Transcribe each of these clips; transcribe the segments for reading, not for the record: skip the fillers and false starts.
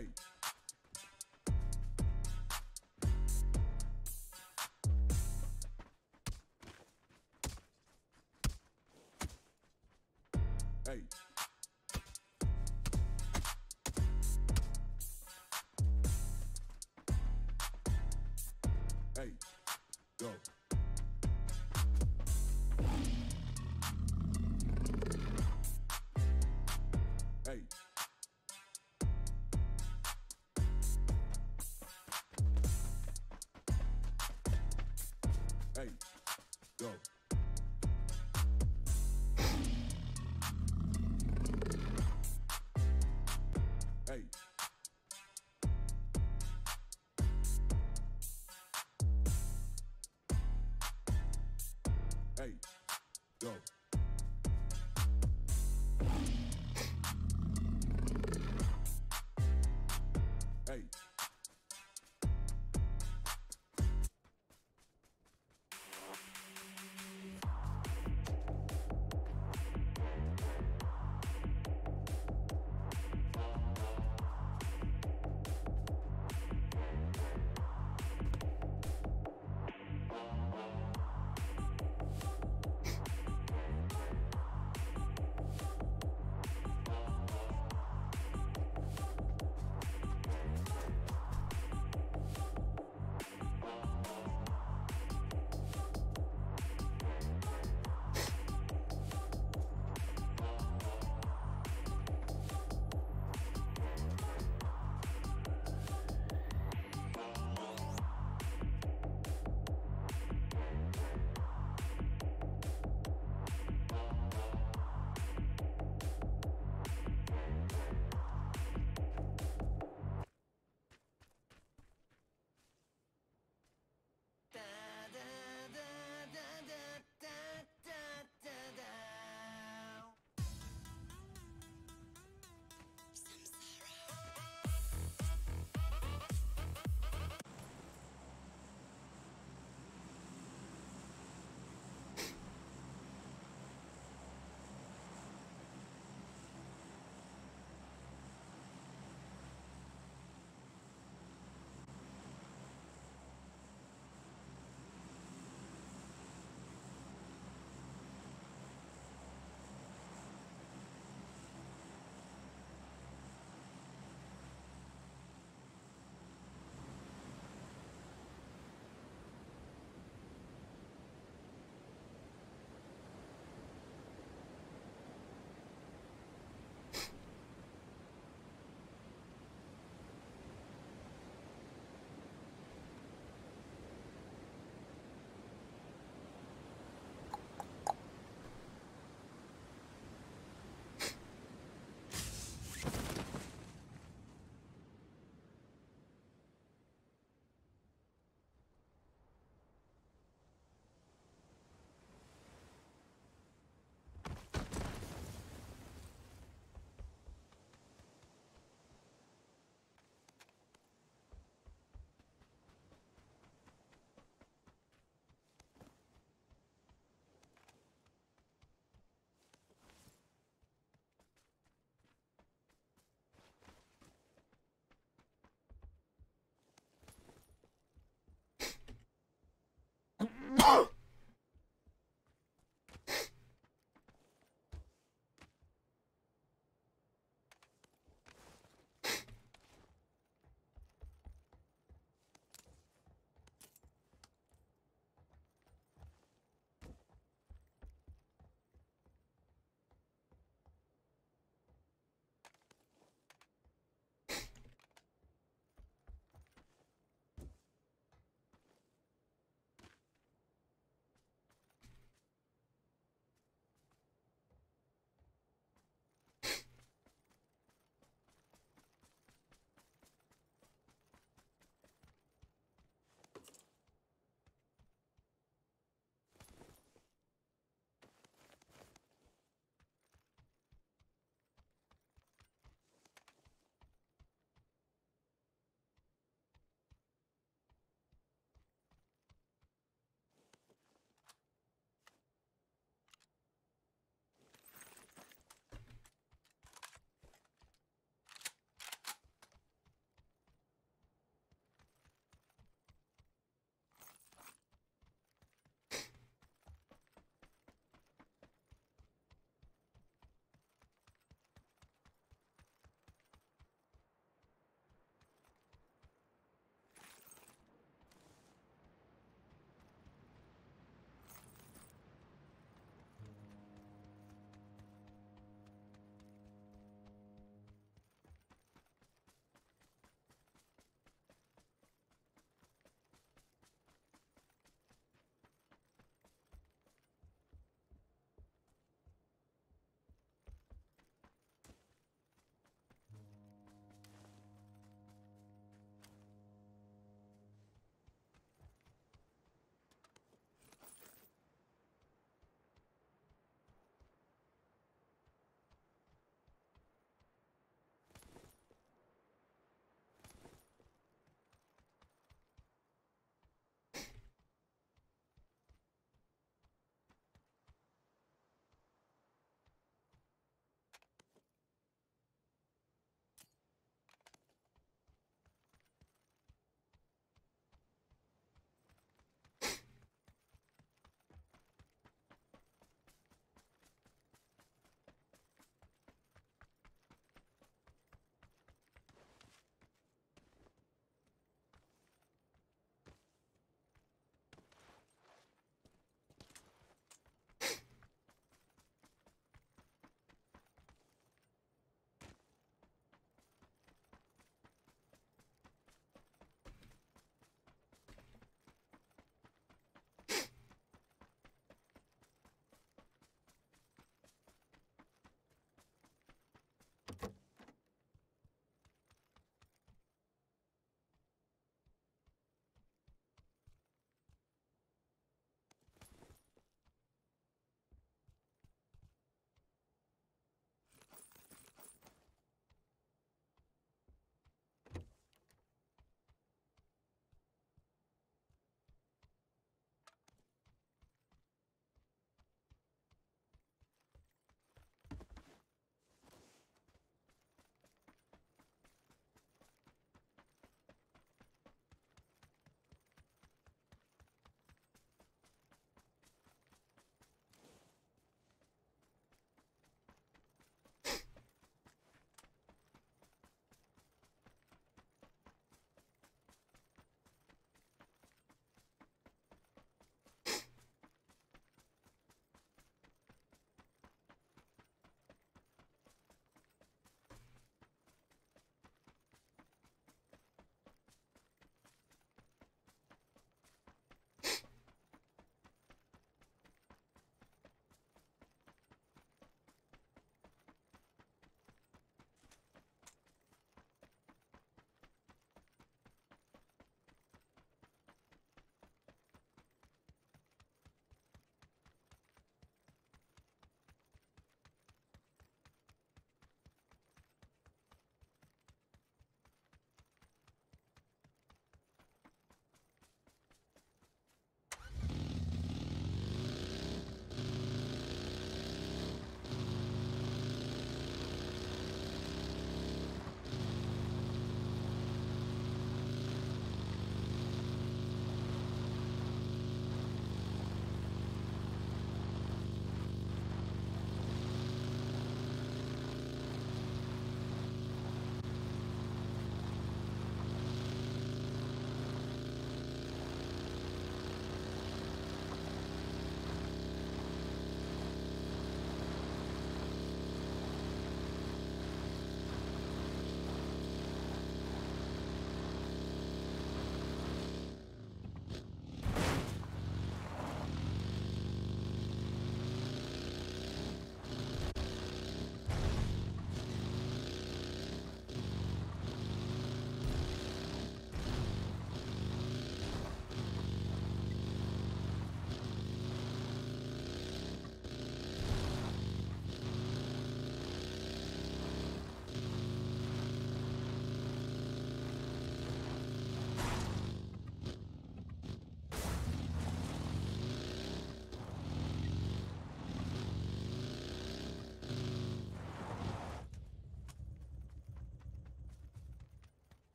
Hey. Hey. Hey. Go. Hey. Hey. Go. Hey. Hey. Go. Hey.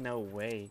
No way.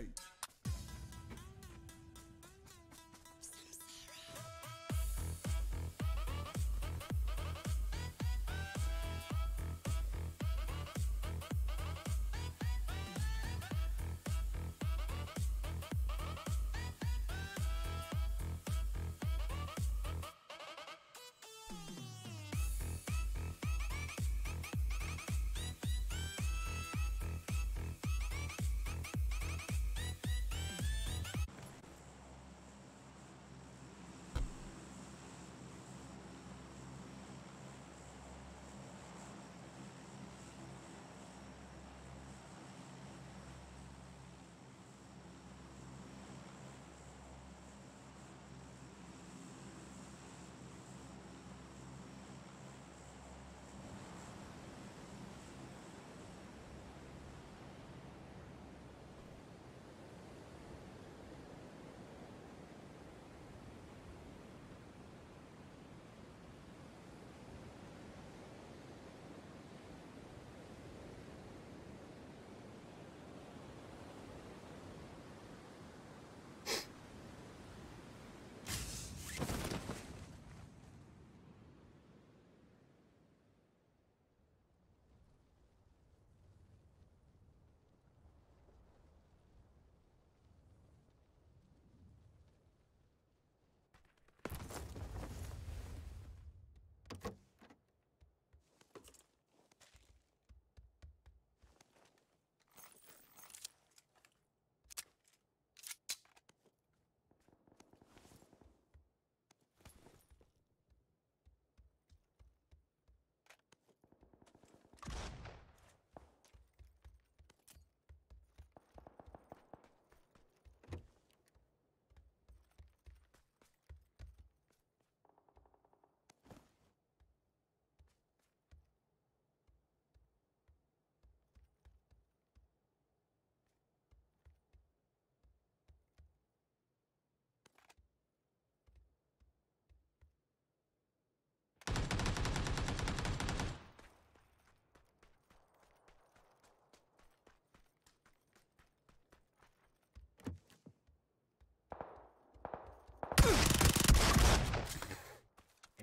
stage.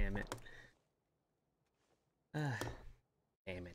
Damn it. Damn it.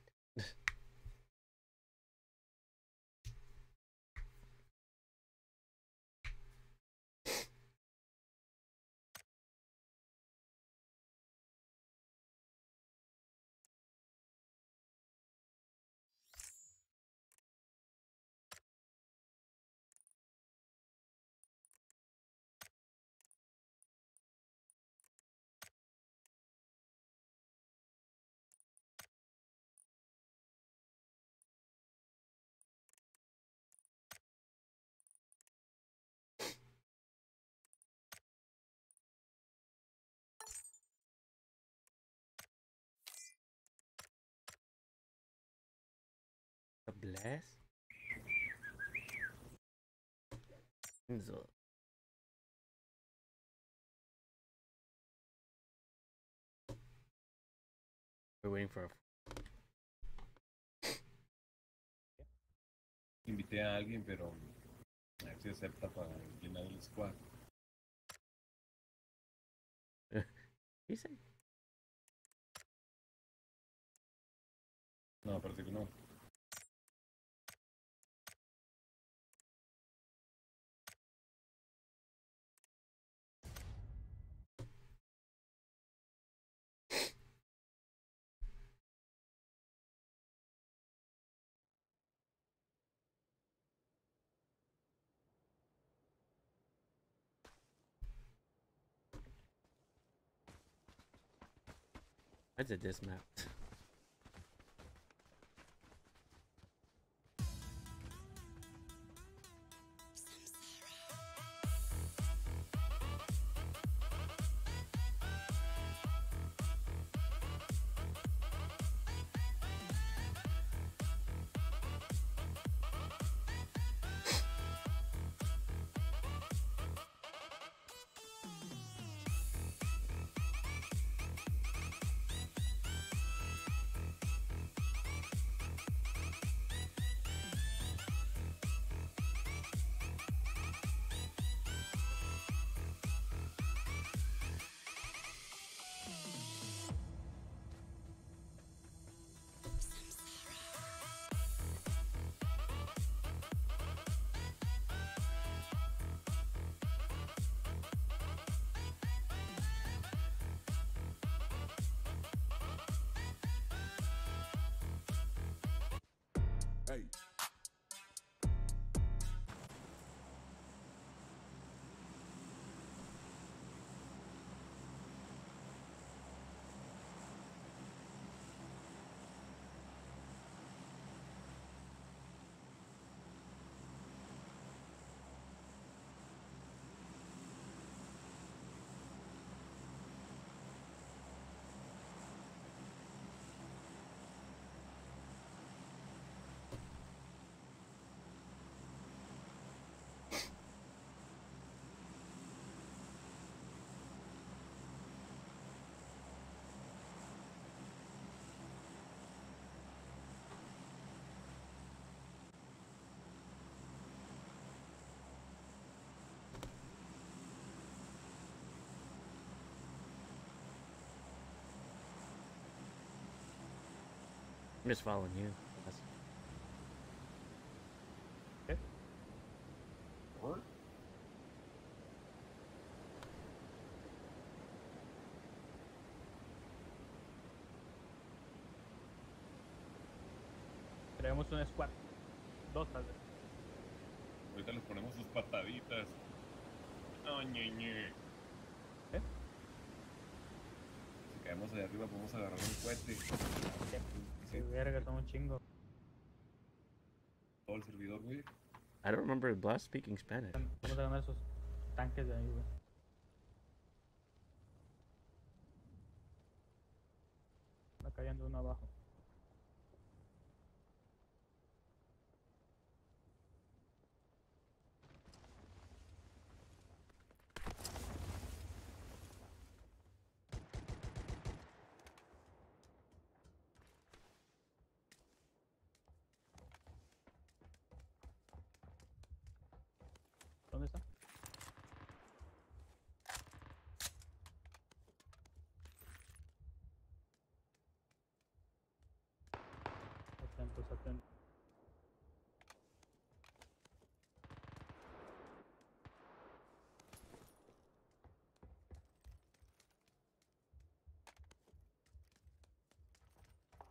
Bless. So. We're waiting for invité a alguien, pero a ver si acepta para llenar el squad. ¿Dice? No, parece que no. That's a dismount. I'm just following you. That's... Okay. What? Tenemos un squad. Dos tal vez. Ahorita les ponemos sus pataditas. No, ñeñe. ¿Eh? Si caemos allá arriba podemos agarrar un cohete. Sí, verga, son un chingo. Todo el servidor, güey. I don't remember Blast speaking Spanish. Vamos a ganar esos tanques de ahí, güey. Está cayendo uno abajo.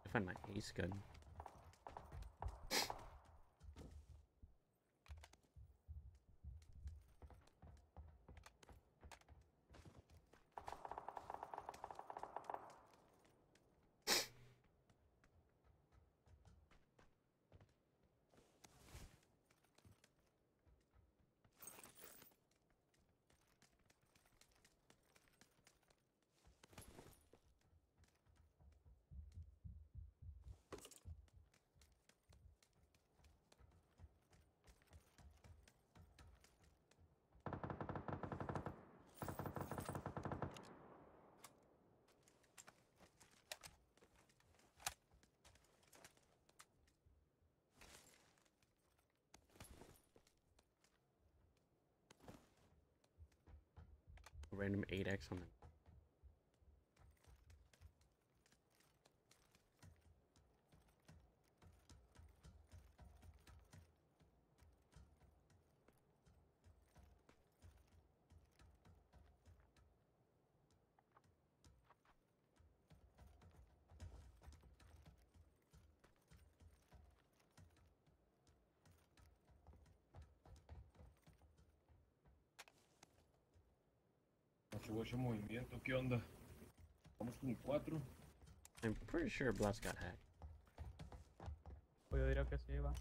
I find my ace gun. Random 8x on them. Watch movimiento, ¿qué onda? Vamos con 4. I'm pretty sure Blast got hacked. Voy a ver a qué se va.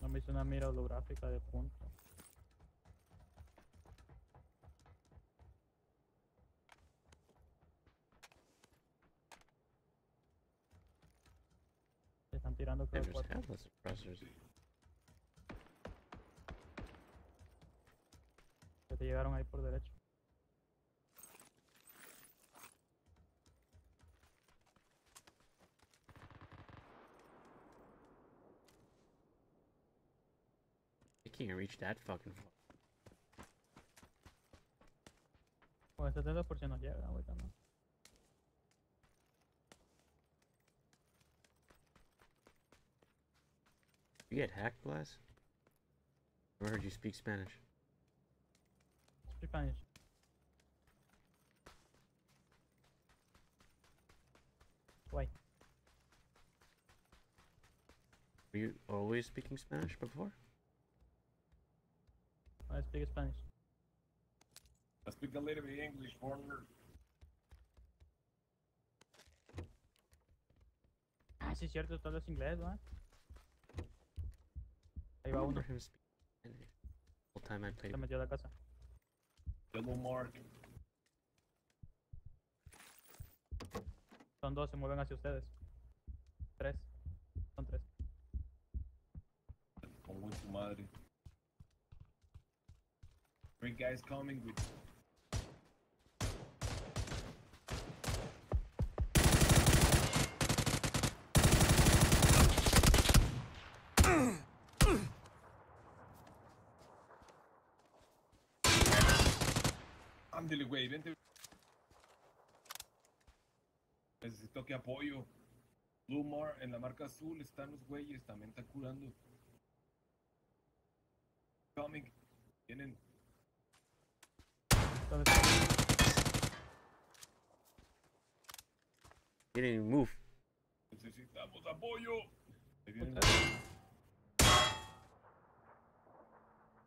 No me hizo una mira holográfica de punto. They just have less suppressors. Se te llegaron ahí por derecho. They can't reach that fucking far. Con el 70% nos llega, güey, también. You get hacked, Blast? I heard you speak Spanish. Speak Spanish. Why? Were you always speaking Spanish before? I speak Spanish. I speak a little bit English, partner. Ah, sí, cierto, todo es inglés, ¿no? I remember him speaking the whole time I played. Double mark. Son dos, se mueven hacia ustedes. Tres. Son tres. Pongo en su madre. Three guys coming with... Ándele, güey, vente. Necesito que apoyo. Lumar, en la marca azul están los güeyes, también están curando. Coming. Vienen. Didn't even move. Necesitamos apoyo.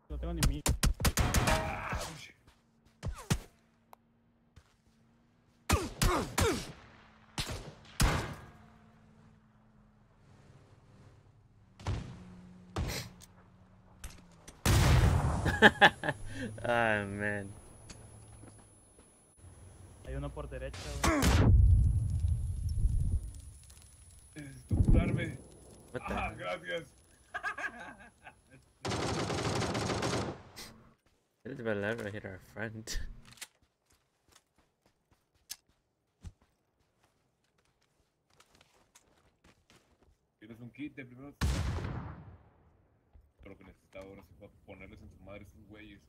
No tengo ni miedo. Ah, man. Hay uno por derecha, güey. Necesito curarme. Ah, gracias. It's about 11 I hit our friend. ¿Quieres un kit de primeros? Pero que necesitaba ahora para ponerles en sus madres sus güeyes.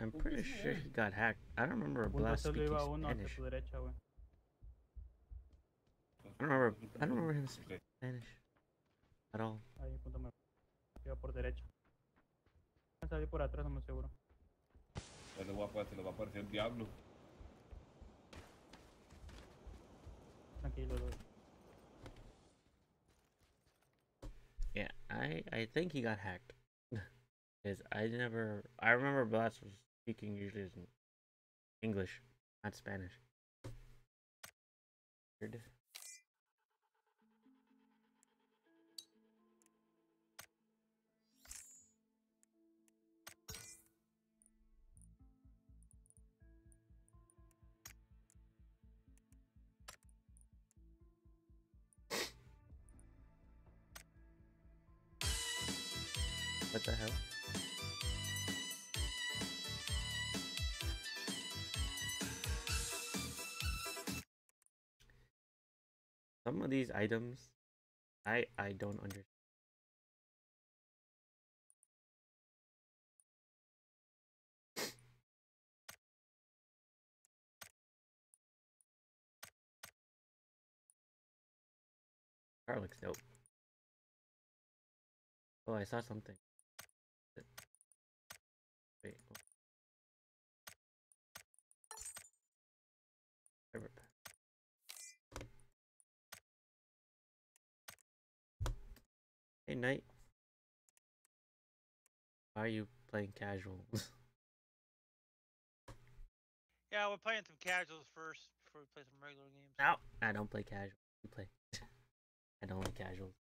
I'm pretty sure he got hacked. I don't remember a blast speaking Spanish. I don't remember him speaking Spanish at all. Salí por atrás, no me seguro. Se le va a aparecer el diablo. Tranquilo, loco. Yeah, I think he got hacked. Because I remember Blast was speaking usually in English, not Spanish. Weird. What the hell? Some of these items, I don't understand. Car looks dope. Oh, I saw something. Wait. Oh. Hey, Knight. Why are you playing casual? Yeah, we're playing some casuals first before we play some regular games. No, I don't play casual. You play. I don't like casuals.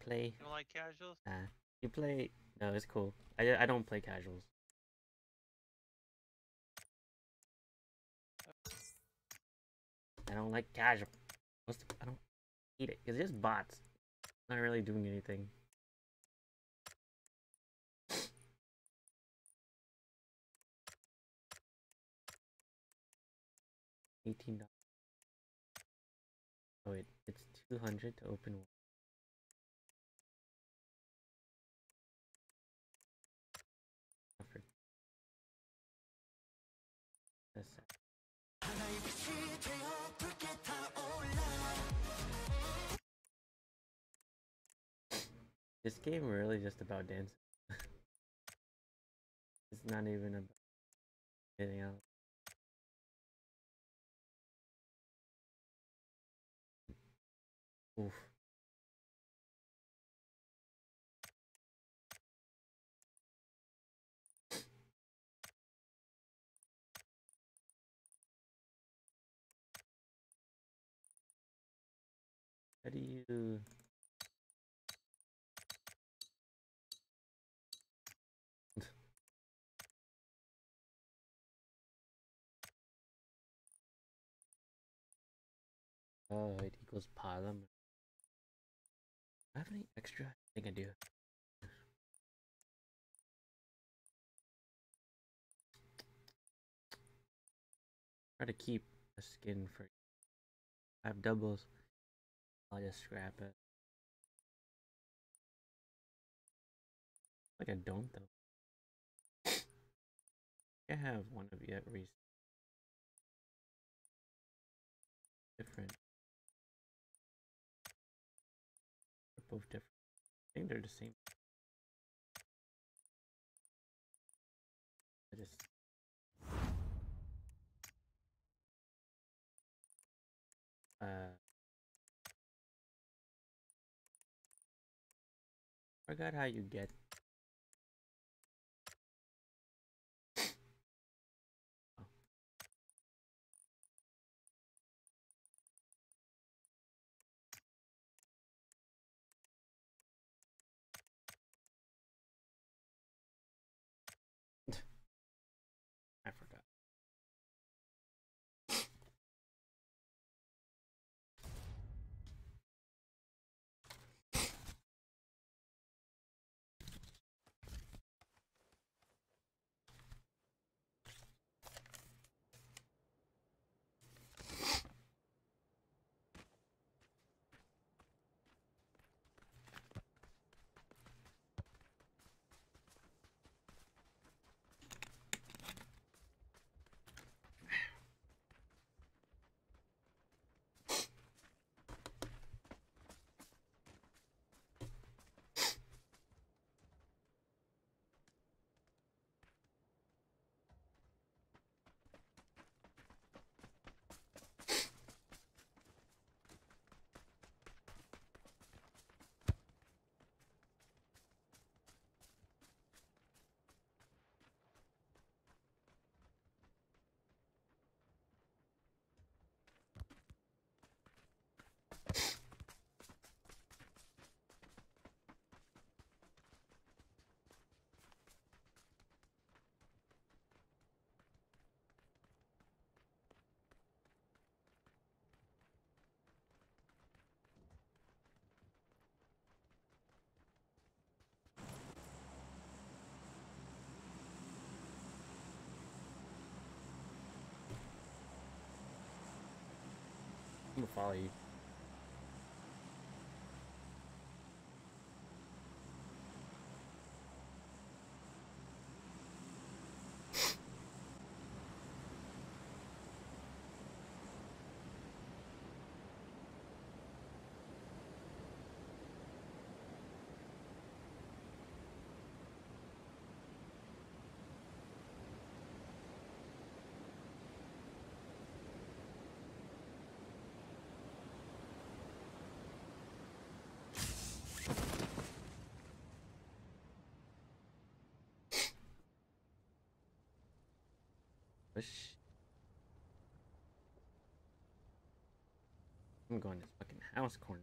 Play. You don't like casuals? Nah. You play. No, it's cool. I don't play casuals. I don't like casual. What's the, I don't eat it. It's just bots. Not really doing anything. $18. Oh wait, it's 200 to open one. This game really just about dancing. It's not even about anything else. Oof. How do you... Oh, it equals Palam. Do I have any extra? I think I do. Try to keep a skin for. I have doubles. I'll just scrap it. Like I don't though. I have one of yet recent. Different. They're both different. I think they're the same. I just. Forgot how you get. I'm gonna follow you. I'm going to this fucking house corner.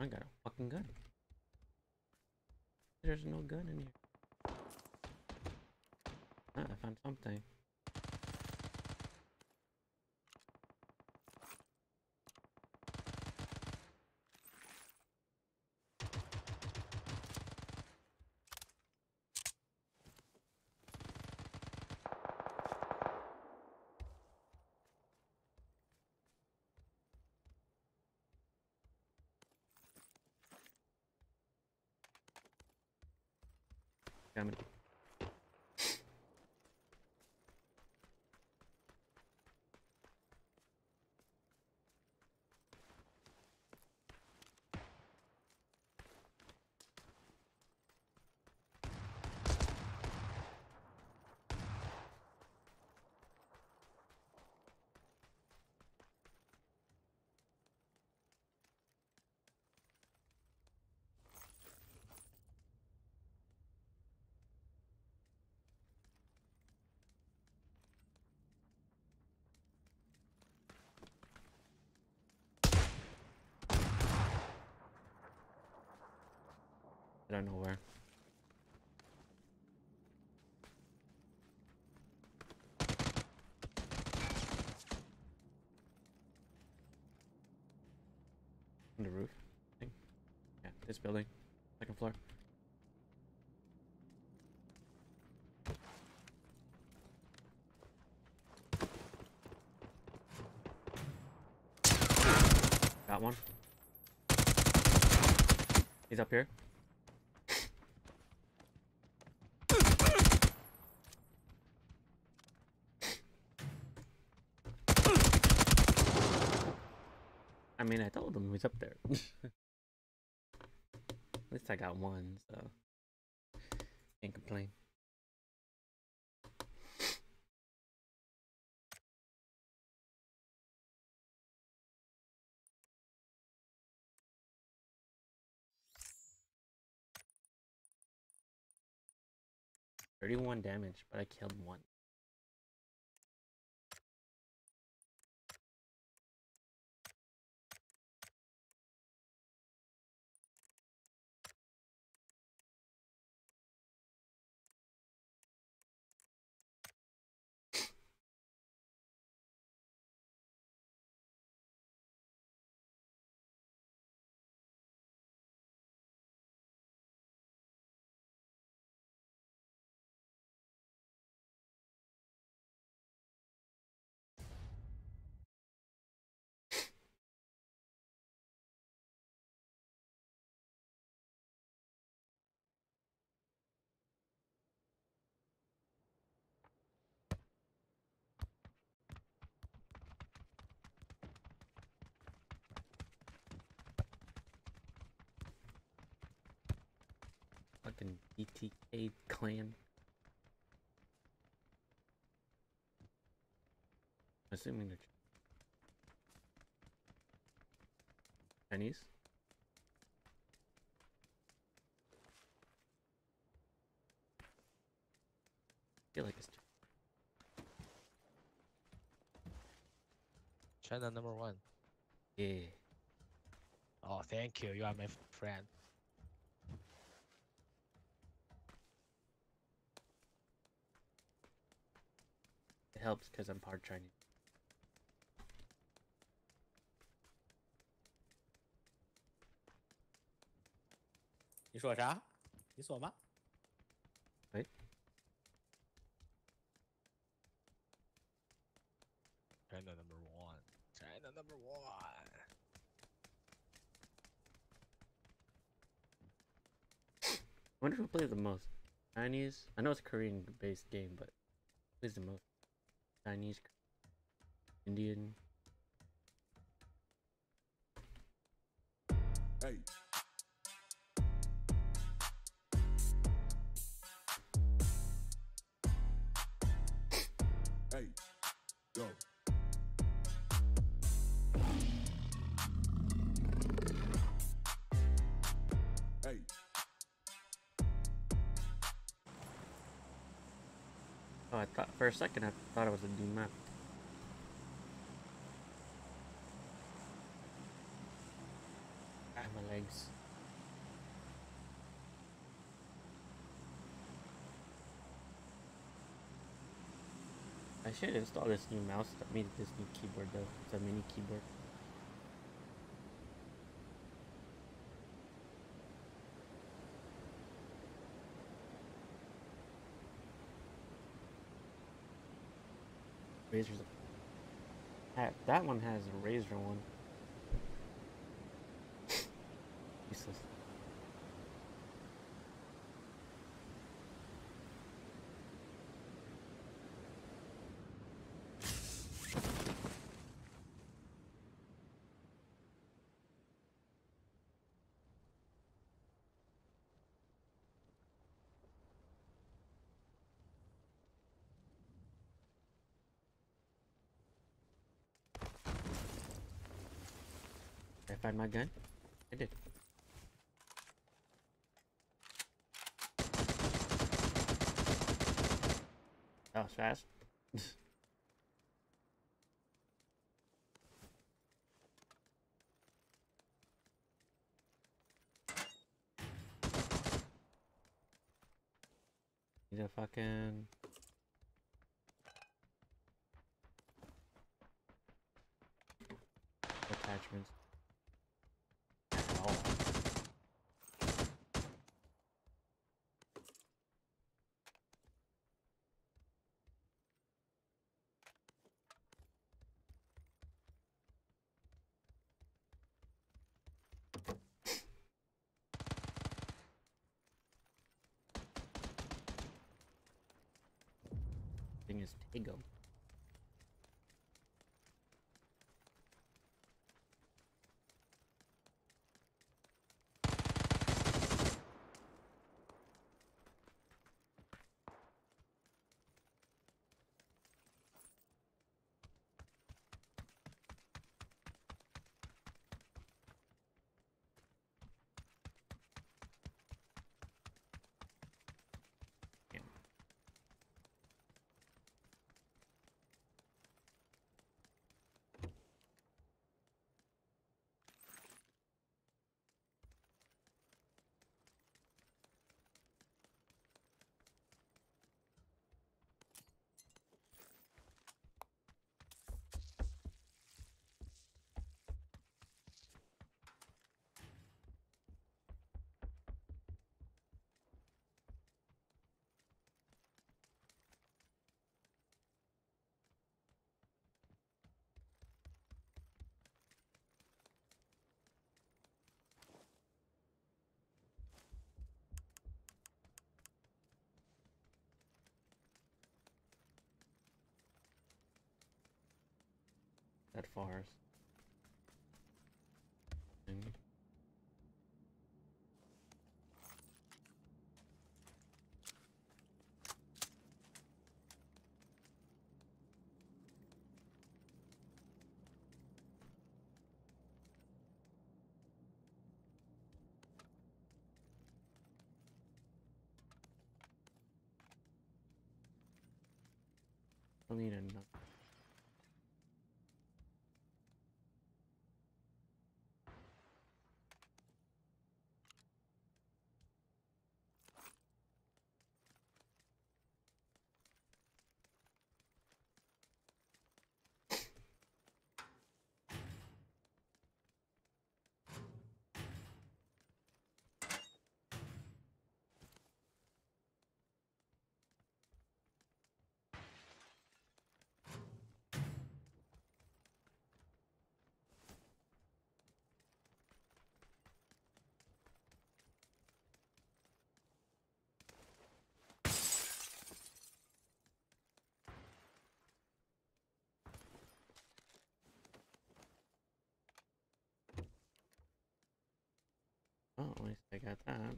I got a fucking gun. There's no gun in here. Ah, I found something. I don't know where. On the roof? I think. Yeah, This building. Second floor. Got one. He's up here. I mean, I told him he was up there. At least I got one, so can't complain. $31 damage, but I killed one. Fucking DTK clan. Assuming they're Chinese. I feel like it's China number one. Yeah. Oh, thank you. You are my friend. Helps because I'm part Chinese. You said what? You saw what? Wait. China number one. China number one. I wonder who plays the most. Chinese? I know it's a Korean-based game, but who plays the most? Chinese, Indian. Hey. Hey. Go. Hey. Oh, I thought for a second I thought it was a new map. Ah, my legs. I should install this new mouse. I mean, this new keyboard though. It's a mini keyboard. Razors. That one has a razor one. Useless. Find my gun? I did. That was fast. He's a fucking... attachments. name is Pigo. That forest. I need another. Oh, at least I got that.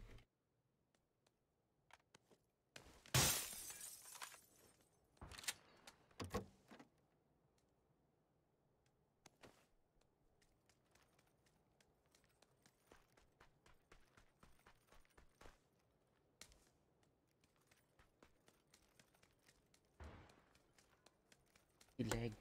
The leg.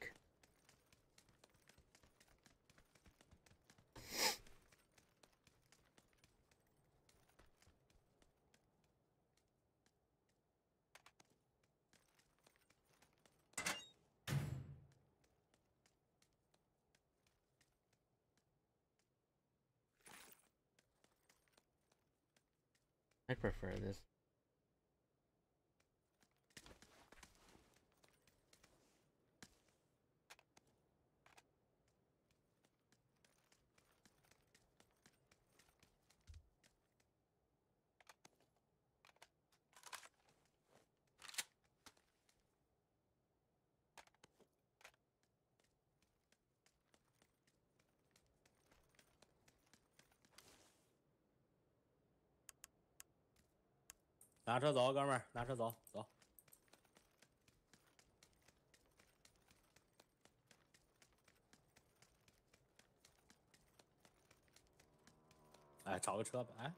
I prefer this.拿车走，哥们儿，拿车走，走。哎，找个车吧，哎。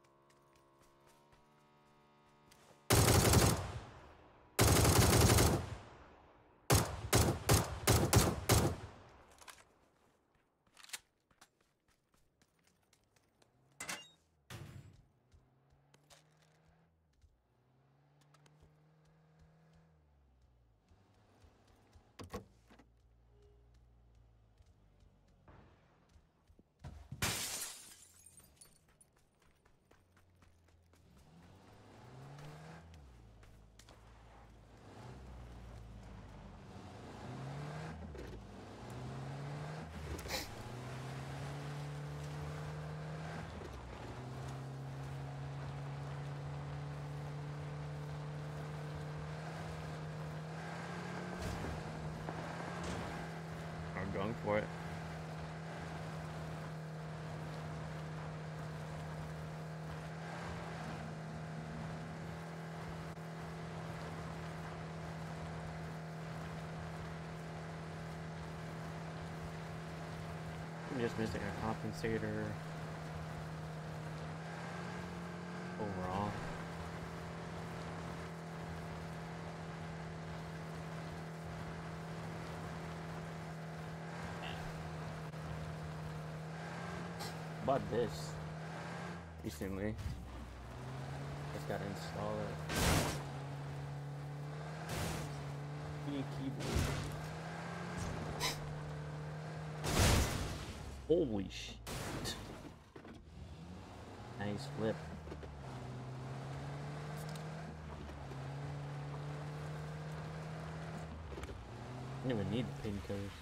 going for it. I'm just missing a compensator overall. Bought this recently. Just gotta install it. Need a keyboard. Holy shit. Nice flip. I didn't even need the pin codes.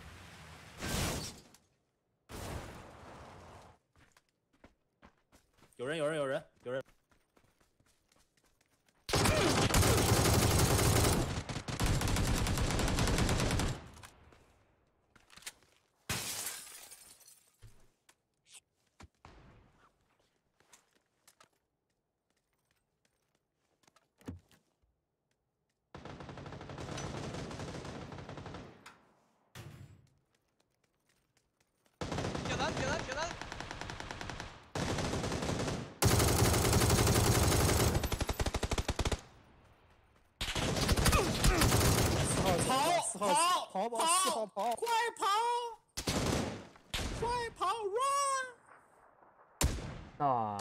有人。快跑！啊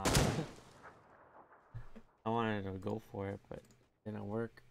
！I wanted to go for it, but it didn't work.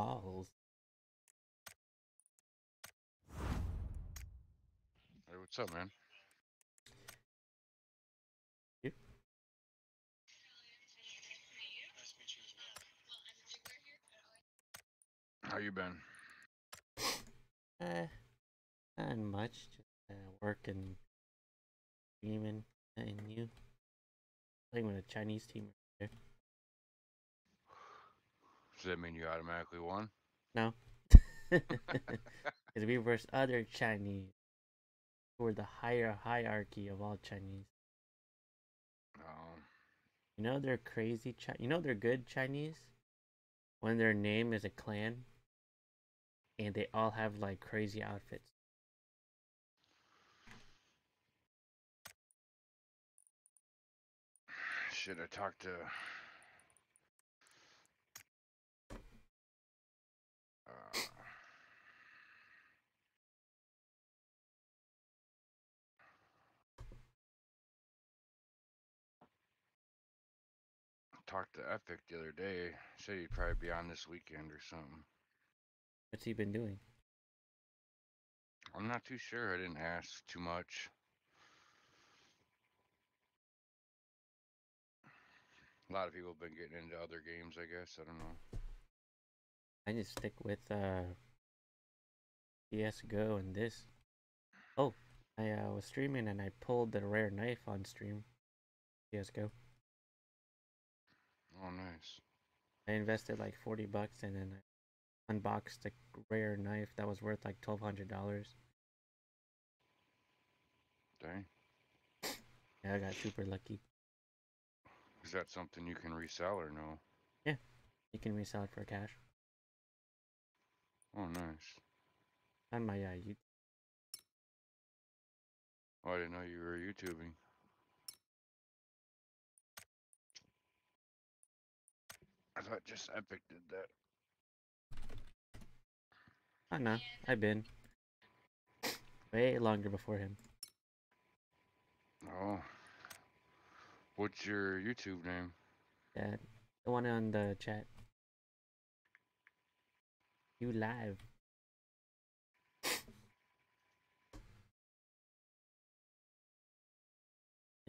Balls. Hey, what's up, man? You? How you been? Not much. Just work and streaming. And you? Playing with a Chinese team right there. Does that mean you automatically won? No. Because we versus other Chinese. Who are the higher hierarchy of all Chinese. Oh. You know they're crazy Chinese. You know they're good Chinese? When their name is a clan. And they all have like crazy outfits. Should I talk to... talked to Epic the other day. Said he'd probably be on this weekend or something. What's he been doing? I'm not too sure. I didn't ask too much. A lot of people have been getting into other games, I guess. I don't know. I just stick with CS:GO and this. Oh, I was streaming and I pulled the rare knife on stream. CS:GO. Oh, nice. I invested like $40 and then I unboxed a rare knife that was worth like $1,200. Dang. Yeah, I got super lucky. Is that something you can resell or no? Yeah, you can resell it for cash. Oh, nice. On my YouTube. Oh, I didn't know you were YouTubing. I thought just Epic did that. I know. I've been. Way longer before him. Oh. What's your YouTube name? Yeah, the one on the chat. You live. I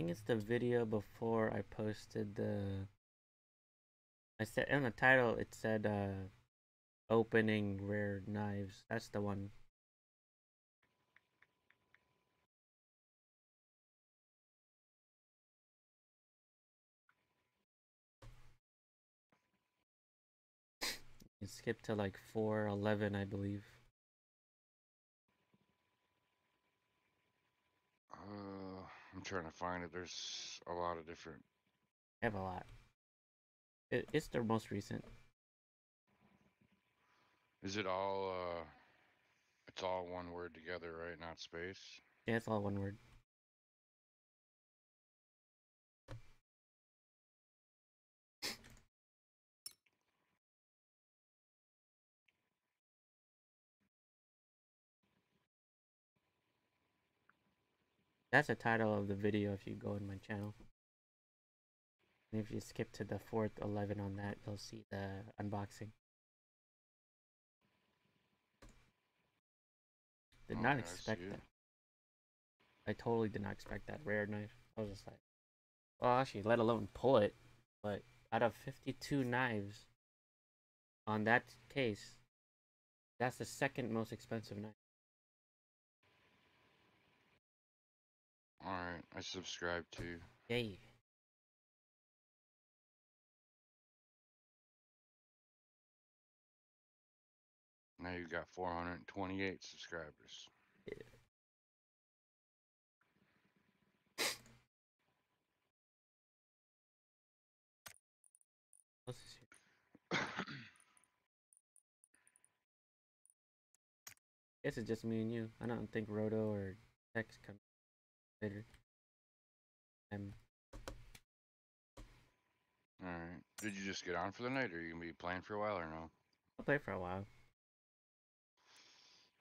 think it's the video before I posted the. I said in the title it said opening rare knives. That's the one. You skip to like 4:11, I believe. I'm trying to find it. There's a lot of different. I have a lot. It's their most recent. Is it all? It's all one word together, right? Not space. Yeah, it's all one word. That's the title of the video if you go in my channel. And if you skip to the 4:11 on that, you'll see the unboxing. Did not expect that. I totally did not expect that rare knife. I was just like, well, actually, let alone pull it. But out of 52 knives on that case, that's the second most expensive knife. Alright, I subscribe to. Yay. Now you got 428 subscribers. Yeah. What's this here? Guess it's just me and you. I don't think Roto or Tex comes. Later. Alright. Did you just get on for the night, or are you going to be playing for a while, or no? I'll play for a while.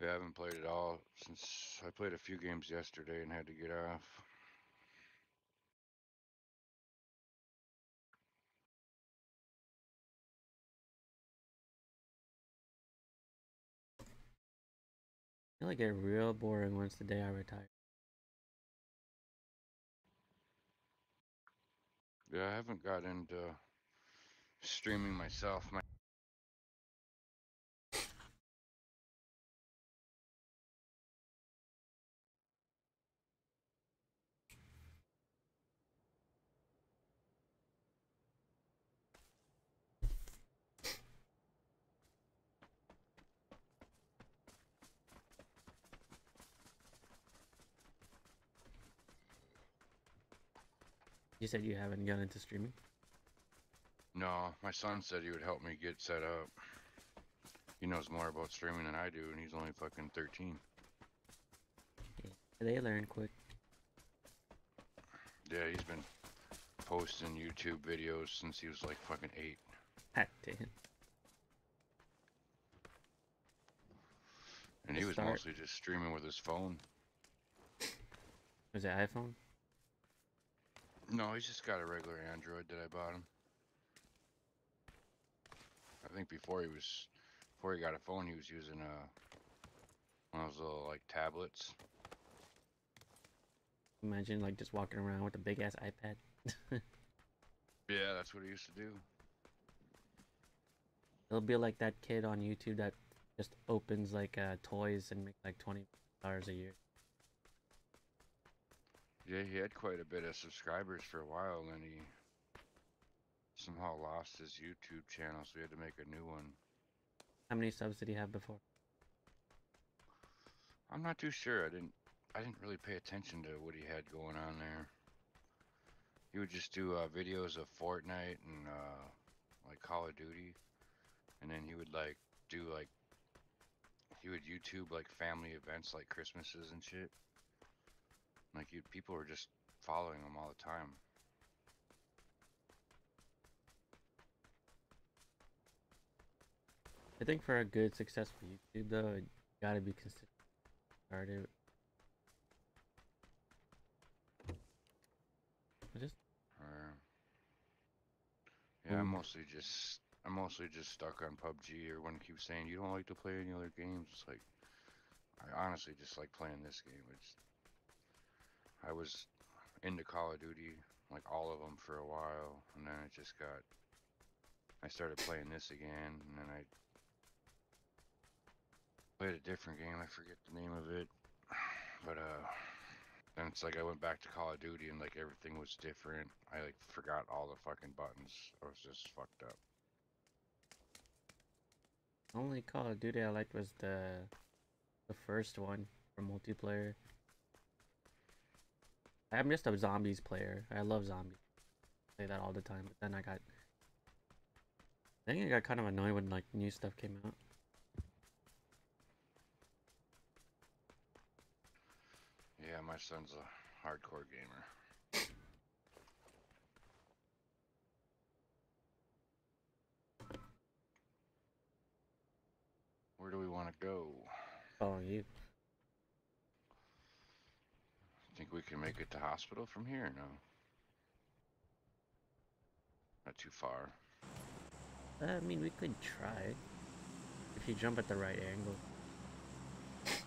Yeah, I haven't played at all since I played a few games yesterday and had to get off. I feel like it's real boring once the day I retire. Yeah, I haven't got into streaming myself. You said you haven't gone into streaming? No, my son said he would help me get set up. He knows more about streaming than I do, and he's only fucking 13. Yeah, they learn quick. Yeah, he's been posting YouTube videos since he was like fucking 8. Hot damn. And he was mostly just streaming with his phone. Was it iPhone? No, he's just got a regular Android that I bought him. I think before he got a phone, he was using one of those little like tablets. Imagine like just walking around with a big ass iPad. Yeah, that's what he used to do. It'll be like that kid on YouTube that just opens like toys and makes like $20 a year. Yeah, he had quite a bit of subscribers for a while, and he somehow lost his YouTube channel, so he had to make a new one. How many subs did he have before? I'm not too sure. I didn't really pay attention to what he had going on there. He would just do videos of Fortnite and like Call of Duty, and then he would like do like he would YouTube like family events like Christmases and shit. Like, people were just following him all the time. I think for a good, successful YouTube, though, you gotta be consistent. Yeah, I'm mostly just stuck on PUBG. Everyone keeps saying you don't like to play any other games. It's like, I honestly just like playing this game. I was into Call of Duty, like all of them, for a while, and then it just got. I started playing this again, and then I played a different game. I forget the name of it, but then it's like I went back to Call of Duty, and like everything was different. I like forgot all the fucking buttons. I was just fucked up. Only Call of Duty I liked was the first one for multiplayer. I'm just a zombies player. I love zombies. I play that all the time. But then I think I got kind of annoyed when like new stuff came out. Yeah, my son's a hardcore gamer. Where do we want to go? Following you. Think we can make it to hospital from here? No, not too far. I mean, we could try if you jump at the right angle.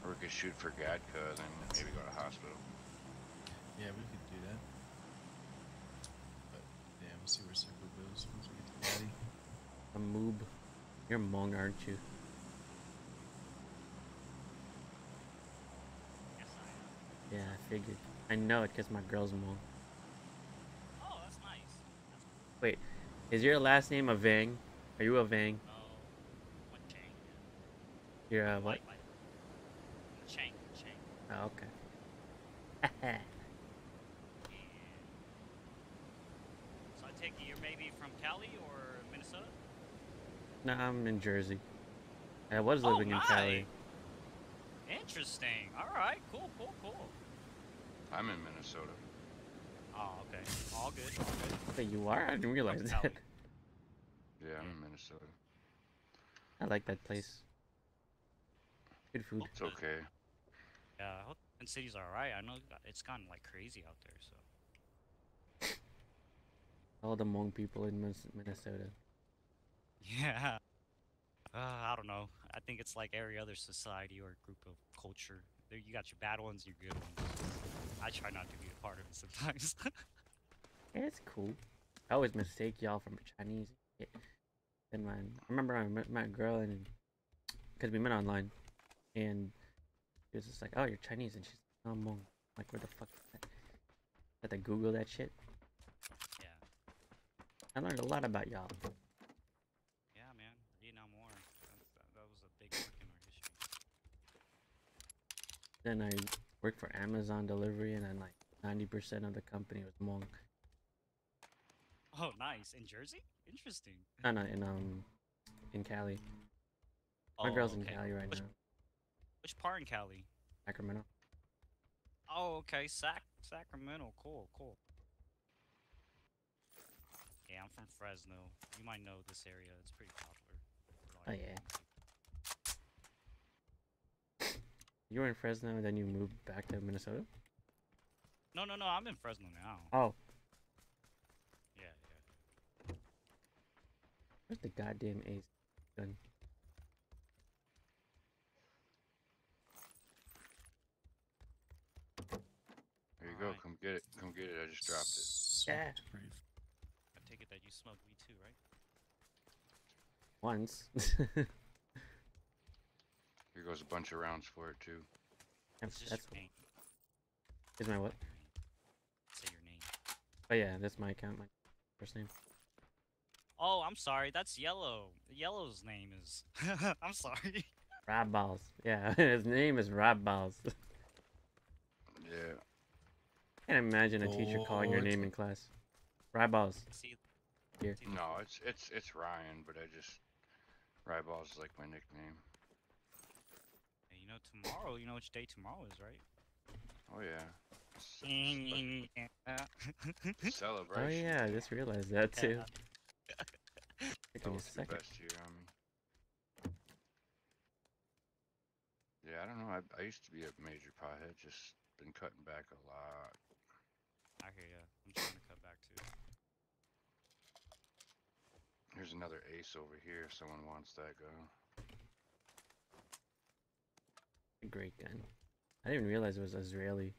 Or we could shoot for Gatka and then maybe go to hospital. Yeah, we could do that. But yeah, we'll see where Circle goes once we get to Cali. A moob. You're Hmong, aren't you? Yeah, I figured. I know it because my girl's Hmong. Oh, that's nice. Wait, is your last name a Vang? Are you a Vang? No. What Chang? You're a what? Chang. Chang. Oh, okay. Yeah. So I take it you're maybe from Cali or Minnesota? No, I'm in Jersey. I was living in Cali. Interesting. All right. Cool, cool, cool. I'm in Minnesota. Oh, okay. All good. All good. Wait, you are? I didn't realize that. Yeah, I'm in Minnesota. I like that place. Good food. It's okay. Yeah, I hope the city's alright. I know it's gotten like crazy out there, so. All the Hmong people in Minnesota. Yeah. I don't know. I think it's like every other society or group of culture. You got your bad ones, your good ones. I try not to be a part of it sometimes. Yeah, it's cool. I always mistake y'all from Chinese. Yeah. And I remember I met my girl, and because we met online, and she was just like, "Oh, you're Chinese," and she's like, "Oh, I'm Hmong." Like, where the fuck is that? I had to Google that shit. Yeah. I learned a lot about y'all. Then I worked for Amazon delivery, and then like 90% of the company was Hmong. Oh, nice. In Jersey? Interesting. No, in Cali. My girl's in Cali right now. Which part in Cali? Sacramento. Oh, okay. Sacramento. Cool, cool. Yeah, I'm from Fresno. You might know this area. It's pretty popular. Oh, yeah. You were in Fresno, and then you moved back to Minnesota? No, I'm in Fresno now. Oh. Yeah. Where's the goddamn ace gun? There you go, come get it, come get it, I just dropped it. Yeah. I take it that you smoked weed too, right? Once. Here goes a bunch of rounds for it too. That's your name. Is my what? Say your name. Oh yeah, that's my account, my first name. Oh, I'm sorry, that's Yellow. Yellow's name is... I'm sorry. Ryballs. Yeah, his name is Ryballs. Yeah. I can't imagine a teacher calling your name in class. Ryballs. Here. No, it's Ryan, but Ryballs is like my nickname. Tomorrow, you know which day tomorrow is, right? Oh yeah. Celebration. Oh yeah, I just realized that too. That was the best year. Yeah, I don't know. I used to be a major pothead. Just been cutting back a lot. I hear ya. I'm trying to cut back too. Here's another ace over here if someone wants that gun. A great gun. I didn't realize it was Israeli.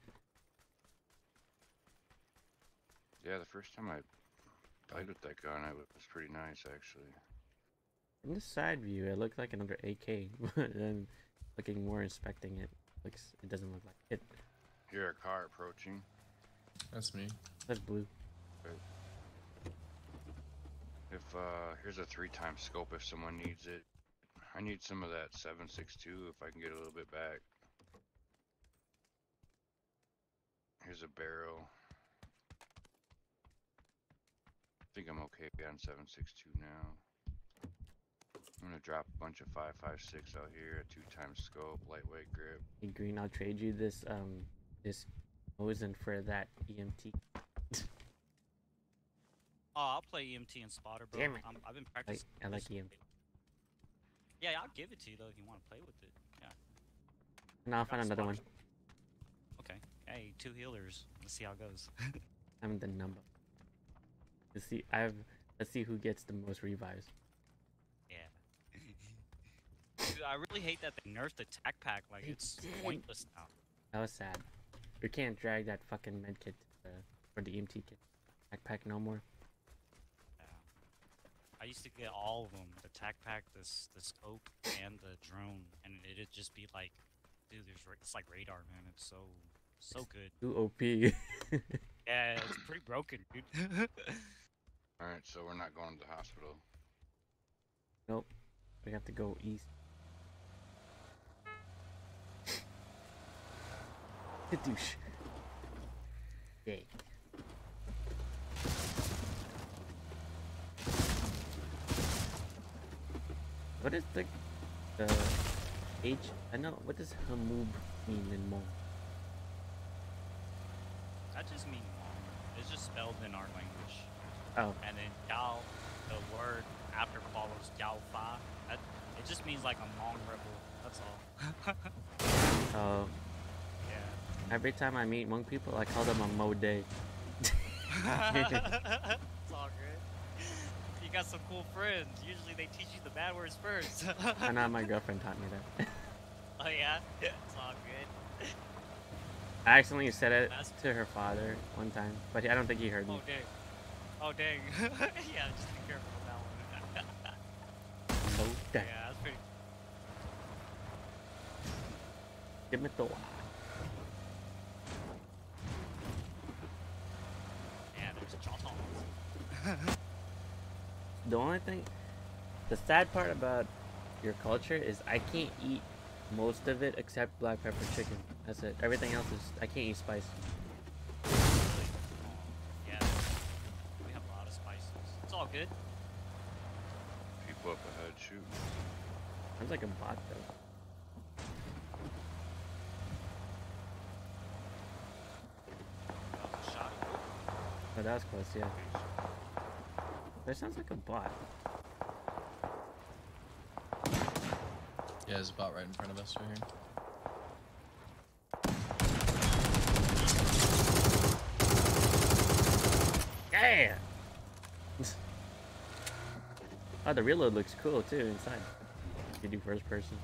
Yeah, the first time I played with that gun, it was pretty nice, actually. In the side view, it looked like another AK, but then looking more, inspecting it, looks, it doesn't look like it. Hear a car approaching. That's me. That's blue. Right. If here's a 3x scope if someone needs it. I need some of that 7.62 if I can get a little bit back. Here's a barrel. I think I'm okay on 7.62 now. I'm gonna drop a bunch of 5.56 out here, a 2x scope, lightweight grip. Hey Green, I'll trade you this this Mosin for that EMT. Oh, I'll play EMT and spotter, bro. Damn it. I've been practicing. I like EMT. Yeah, I'll give it to you though if you want to play with it. Yeah. No, I'll find another one. Okay. Hey, 2 healers. Let's see how it goes. I'm the number. Let's see. Let's see who gets the most revives. Yeah. Dude, I really hate that they nerfed the tac pack. Like, it's pointless now. That was sad. We can't drag that fucking med kit or the EMT kit. Tac pack no more. Yeah. I used to get all of them: the tac pack, the scope, and the drone. And it'd just be like, dude, it's like radar, man. It's so good. Too OP. Yeah, it's pretty broken, dude. All right, so we're not going to the hospital. Nope, we have to go east. 50. Yay. What is the H? I know. What does Hmong mean in Hmong? That just means Hmong. It's just spelled in our language. Oh. And then Yao, the word after follows Yao Fa. It just means like a Hmong rebel. That's all. Oh. Yeah. Every time I meet Hmong people, I call them a Mo Day. It's all good. You got some cool friends. Usually they teach you the bad words first. I know, my girlfriend taught me that. Oh yeah? It's all good. I accidentally said it to her father one time, but I don't think he heard me. Oh dang. Oh dang. Yeah, just be careful with that one. Oh dang. Yeah, that's pretty. Give me the wall. Yeah, there's chopsticks. The only thing, the sad part about your culture is I can't eat most of it except black pepper chicken. That's it. Everything else is, I can't eat spice. Yeah, we have a lot of spices. It's all good. People up ahead, shoot. Sounds like a bot though. That was a shot. Oh, that was close, yeah. That sounds like a bot. Yeah, there's a bot right in front of us right here. Yeah. Oh, the reload looks cool too inside. You do first person.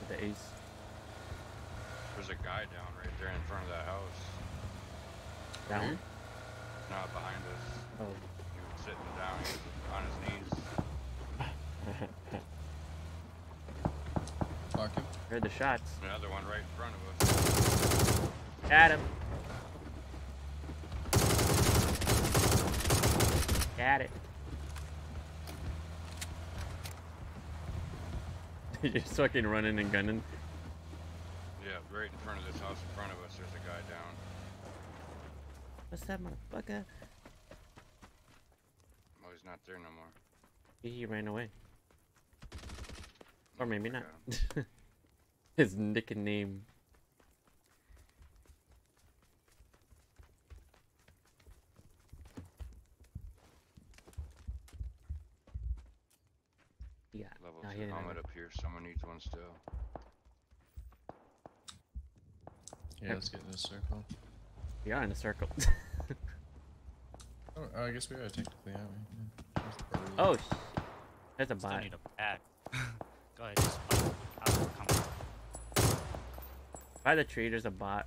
With the ace. There's a guy down right there in front of that house. Down? Not behind us. Oh. He was sitting down, he was on his knees. Mark him. Heard the shots. Another one right in front of us. Got him. Got it. You're just fucking running and gunning. Yeah, right in front of this house, in front of us, there's a guy down. What's that motherfucker? Well, he's not there no more. He ran away. Or maybe not. His nickname. Yeah. Level 2 helmet up here. Someone needs one still. Yeah, let's get in this circle. We are in a circle. Oh, I guess we are technically out. Yeah. Oh, shit. That's a bot. Need a pack. Go ahead. Just come. By the tree, there's a bot.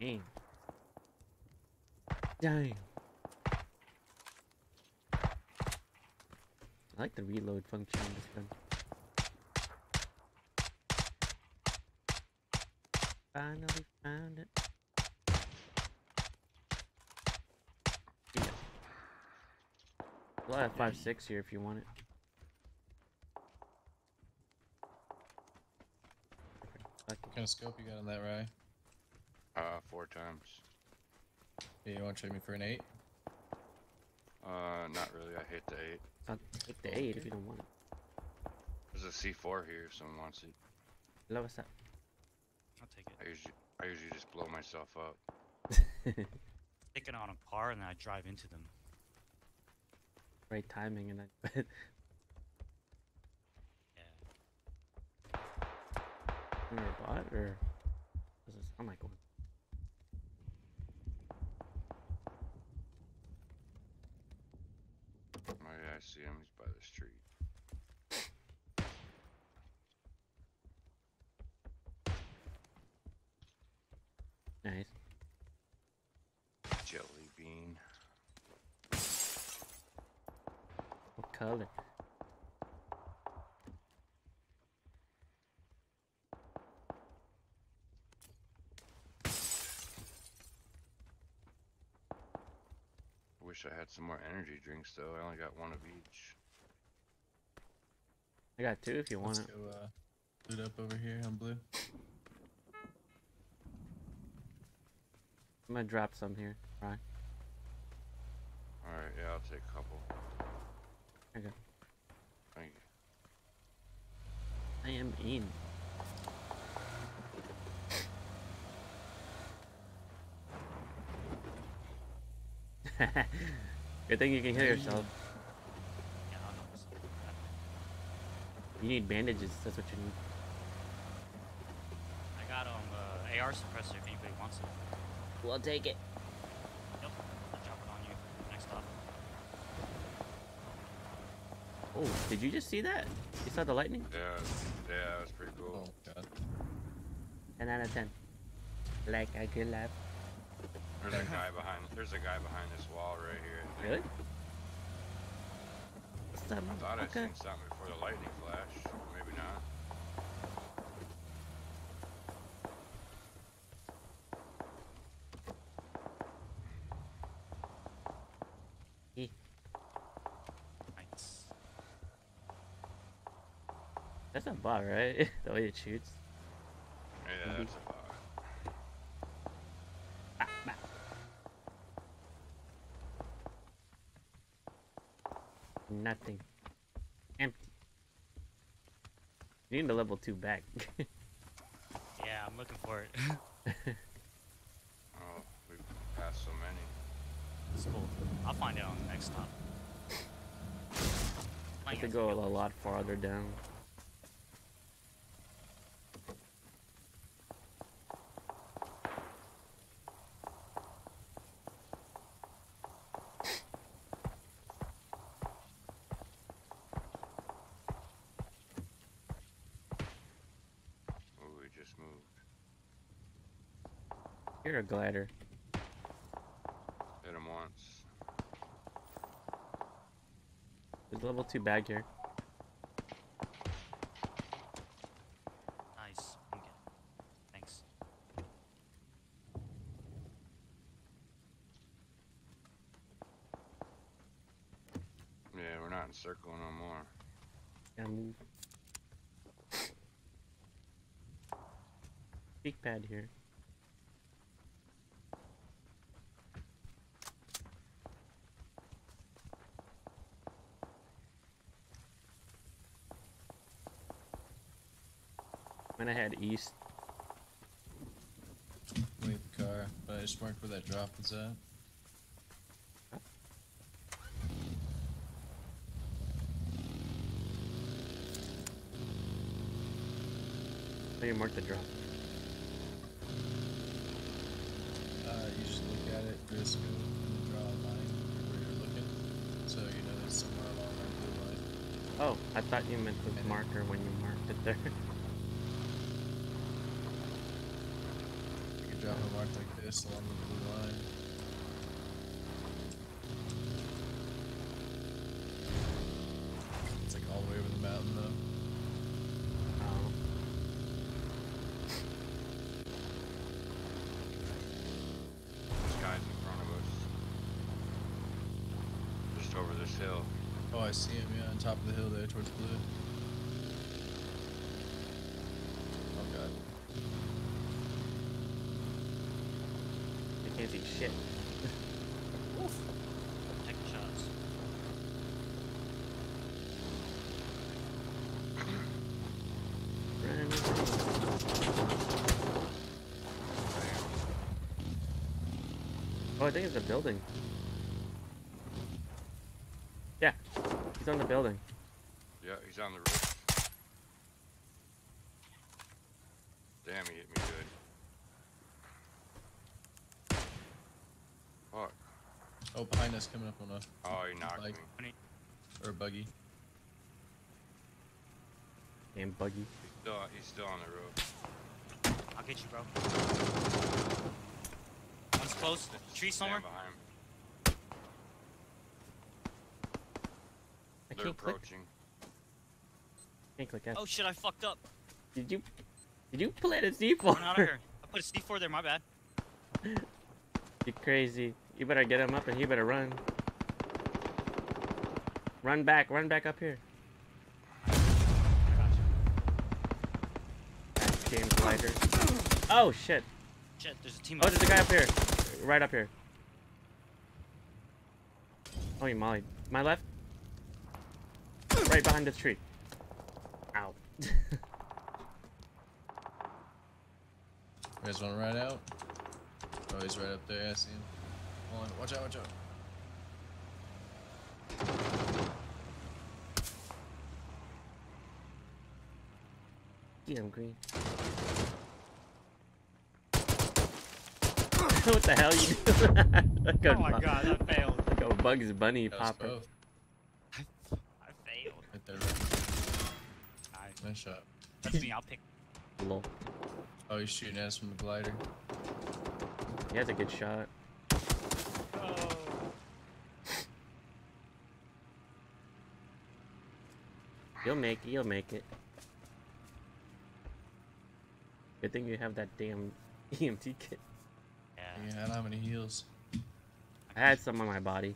Dang. Dang. I like the reload function in this gun. Finally found it. Yeah. Well, I have 5.6 here if you want it. What kind of scope you got on that, Rye? 4 times. Yeah, you want to trade me for an 8? Not really. I hate the 8. I'll take the 8 if you don't want it. There's a C4 here if someone wants it. Hello, what's up? I'll take it. I usually just blow myself up. Take it on a car and then I drive into them. Great timing and then... Yeah. Is there a bot or... Does it sound like one? Oh yeah, I see him. He's by the street. Nice. Jelly bean. What color? Wish I had some more energy drinks though. I only got one of each. I got 2 if you want. Let's go, loot up over here on blue. I'm gonna drop some here, Ryan. Alright, yeah, I'll take a couple. Okay. Thank you. I am in. Good thing you can heal yourself. You need bandages, that's what you need. I got AR suppressor if anybody wants it. I'll take it. Nope. I'll drop it on you. Next up. Oh, did you just see that? You saw the lightning? Yeah, yeah, it was pretty cool. Oh, God. 10 out of 10. Like a good laugh. There's a guy behind this wall right here. Really? I thought I'd seen something before the lightning flash. Maybe not. That's a bot, right? The way it shoots. Yeah, that's a bot. Ah, nah. Nothing. Empty. You need a level 2 back. Yeah, I'm looking for it. Oh, we've passed so many. That's cool. I'll find out on the next stop. I have to go a lot farther down. You're a glider. Hit him once. There's a level 2 bag here. Nice. Okay. Thanks. Yeah, we're not in circle no more. Gotta move. Big pad here. I head east. Leave the car, but I just marked where that drop was at. Huh? So you marked the drop. You just looked at it, risk it, and then draw a line where you're looking. So you know it's somewhere along that blue line. Oh, I thought you meant the marker when you marked it there. You can drop a mark like this along the blue line. It's like all the way over the mountain though. Hill. Oh, I see him, yeah, on top of the hill there, towards blue. Oh god. I can't see shit. Take the shots. Oh, I think it's a building. He's on the building. Yeah, he's on the roof. Damn, he hit me good. Fuck. Oh, behind us, coming up on us. Oh, he knocked me. Or a buggy. Damn buggy. He's still on the roof. I'll get you, bro. One's close. Tree somewhere. They're approaching. Can't click F. Oh shit, I fucked up. Did you plant a C4? I'm out of here. I put a C4 there, my bad. You're crazy. You better get him up and he better run. Run back up here. That's James Lighter. Oh shit. Shit, there's a team up. Oh, there's a guy up here. Right up here. Oh, you mollied. My left? Right behind this tree. Ow. You guys want to ride out? Oh, he's right up there. I see him. Hold on. Watch out. Yeah, I'm green. What the hell you do? Like oh my god, that failed. Like a Bugs Bunny popper. Both. Right. Nice shot. That's me, I'll pick. Lol. Oh, he's shooting at us from the glider. He has a good shot. Oh. You'll make it. Good thing you have that damn EMT kit. Yeah, I don't have any heals. I had some on my body.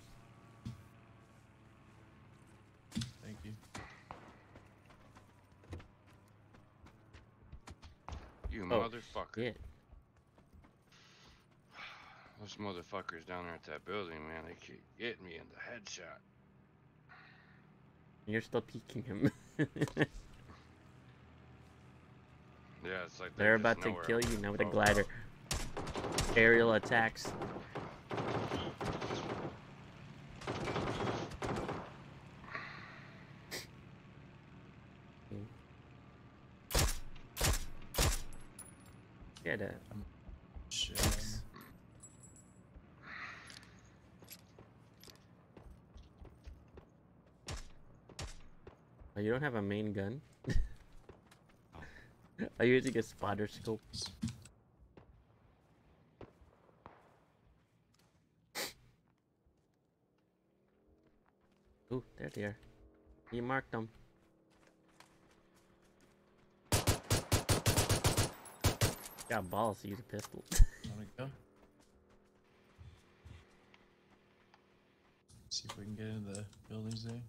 Motherfucker. Yeah. Those motherfuckers down there at that building, man, they keep getting me in the headshot. You're still peeking him. Yeah, it's like they're about to kill you now with a glider. Aerial attacks. Oh, you don't have a main gun? Are you using a spotter scope? Ooh, there they are. You marked them. Got balls to use a pistol. Wanna go? See if we can get into the buildings there.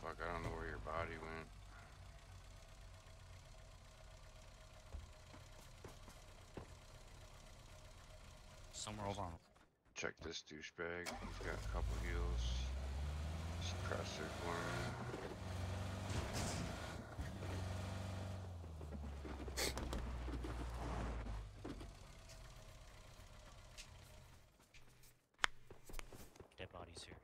Fuck, I don't know where your body went. Somewhere over. Check this douchebag. He's got a couple heals. Suppressor for me. Dead bodies here.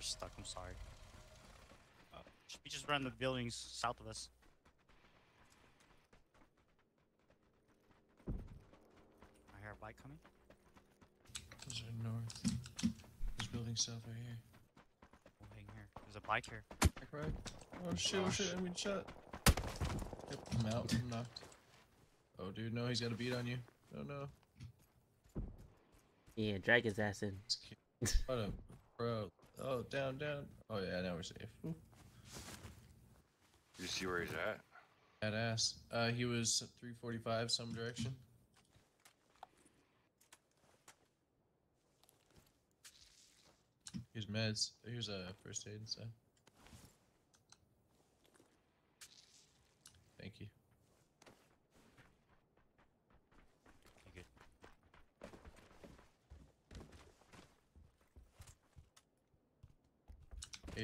was stuck, I'm sorry. We just ran the buildings south of us. I hear a bike coming. Those are north. There's buildings south right here. We'll hang here. There's a bike here. Bike ride? Oh shit, oh shit, I'm being shot. Yep, I'm out, I'm knocked. Oh dude, no, he's got a beat on you. Oh no. Yeah, drag his ass in. What up, bro? Oh, down, down. Oh yeah, now we're safe. Ooh. You see where he's at? That ass. He was 345 some direction. Here's meds. Here's a first aid, so. Thank you. You're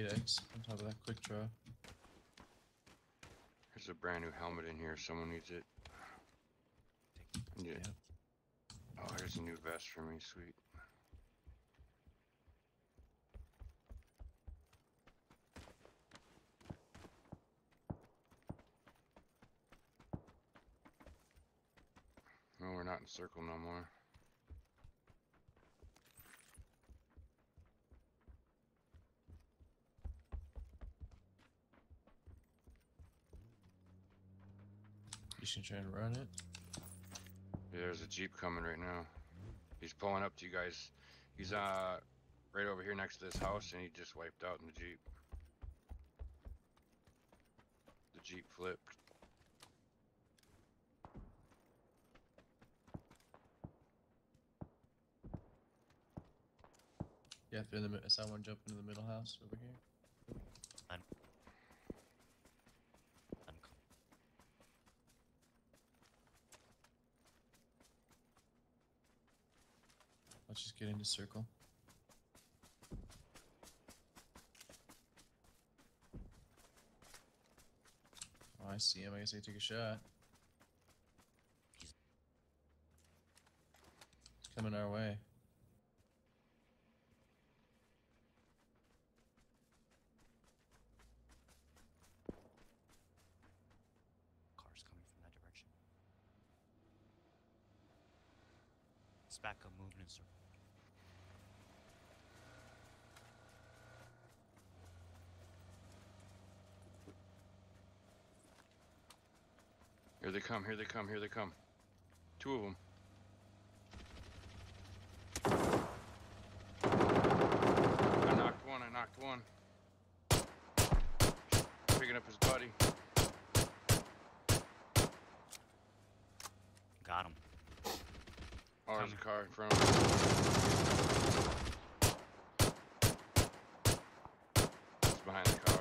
good. $8X on top of that quick draw. There's a brand new helmet in here. Someone needs it. Yeah. Oh, here's a new vest for me. Sweet. No, we're not in circle no more. You should try and run it. Yeah, there's a Jeep coming right now. He's pulling up to you guys. He's right over here next to this house, and he just wiped out in the Jeep. The Jeep flipped. Yeah, I saw one jump into the middle house over here. Let's just get into circle. Oh, I see him. I guess I took a shot. He's coming our way. Car's coming from that direction. It's back up, moving in circle. Here they come, here they come, here they come. Two of them. I knocked one, I knocked one. Picking up his buddy. Got him. Oh, there's a car in front of me. It's behind the car.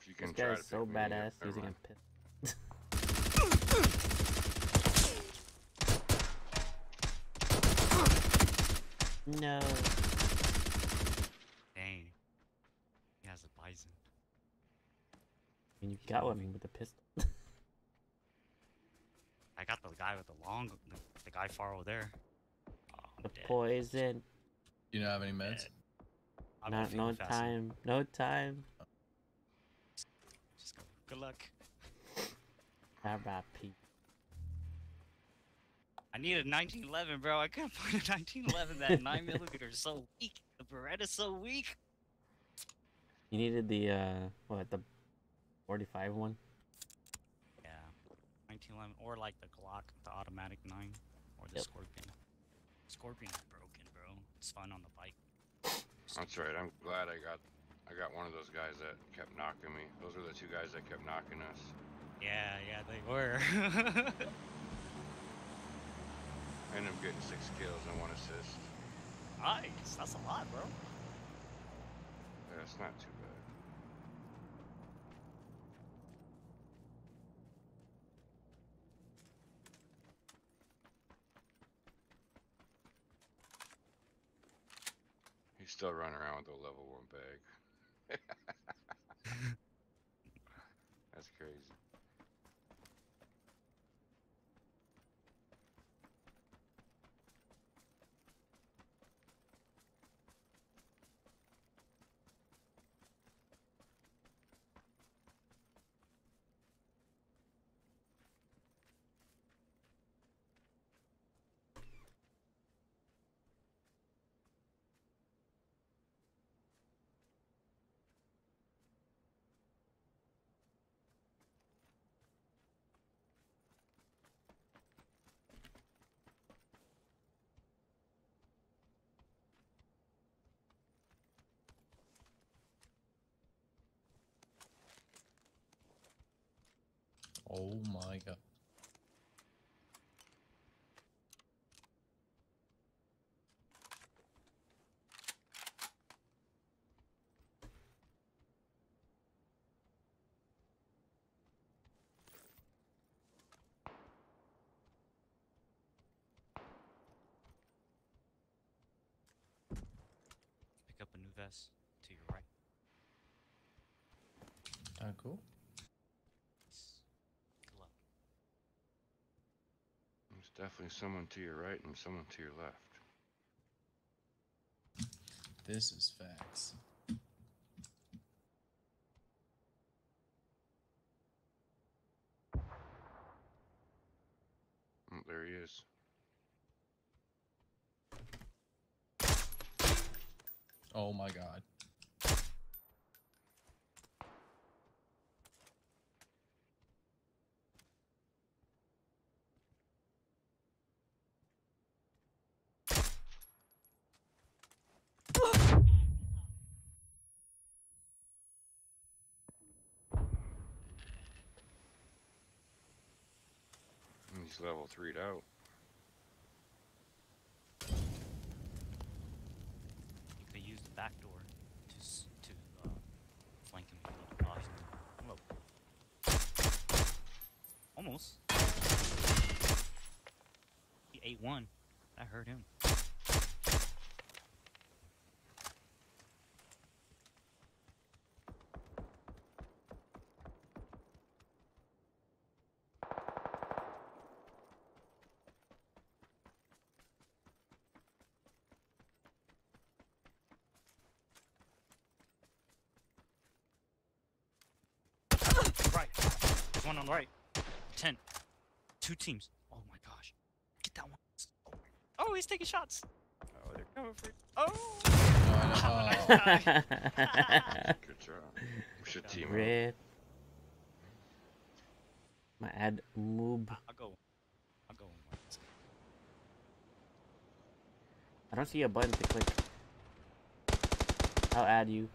If you can try to pick me up. This guy's so badass using a pistol. No. Dang. He has a bison. I mean, you got one with a pistol. I got the guy with the long, the guy far over there. Oh, the dead. Poison. You don't have any meds? Not, no faster. Time. No time. Just go. Good luck. R.I.P. I need a 1911, bro. I couldn't find a 1911. That 9mm is so weak. The Beretta's so weak. You needed the what? The 45 one. Yeah, 1911, or like the Glock, the automatic 9, or the Scorpion. Scorpion's broken, bro. It's fun on the bike. That's right. I'm glad I got one of those guys that kept knocking me. Those were the two guys that kept knocking us. Yeah, yeah, they were. I ended up getting 6 kills and 1 assist. Nice, that's a lot, bro. Yeah, it's not too bad. He's still running around with a level 1 bag. That's crazy. Oh my god. Pick up a new vest to your right. Ah, cool. Definitely someone to your right and someone to your left. This is facts. Oh, there he is. Oh my god. He's level 3'd out. I think they used the back door to flank him with the last one. Almost. He ate one. That hurt him. One on the right. 10. Two teams. Oh my gosh. Get that one. Oh, he's taking shots. Oh, they're coming for you. Oh! Oh, no. Good job. We should team up. My ad move. I'll go. I don't see a button to click. I'll add you.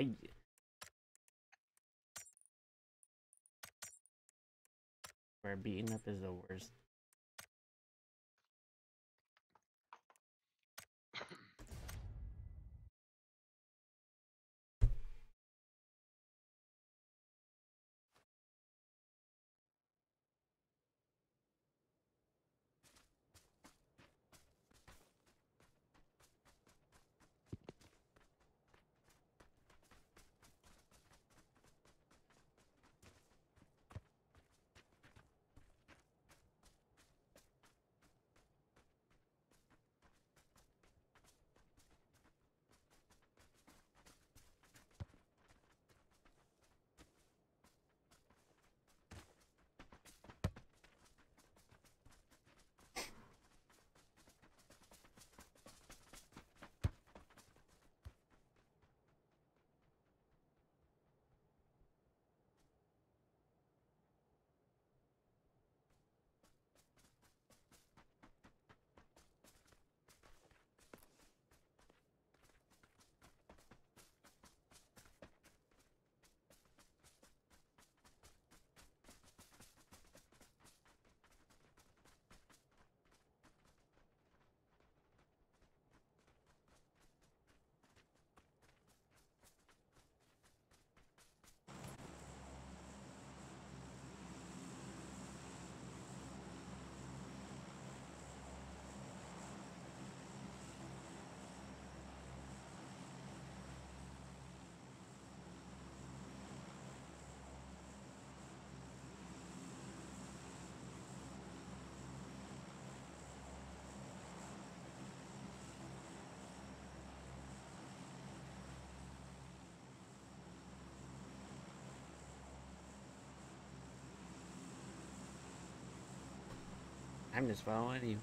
Hey. Where beating up is the worst. I'm just following you.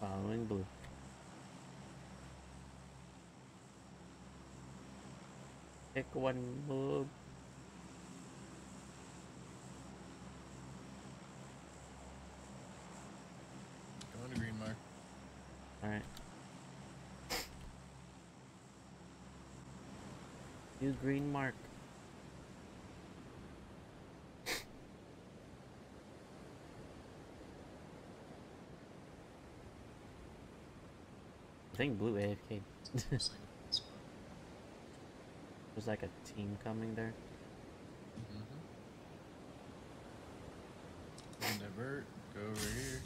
Following blue. Pick one move. Go on to green mark. Alright. New green mark. I think blue AFK. There's like a team coming there. Mm-hmm. Divert. Go over here.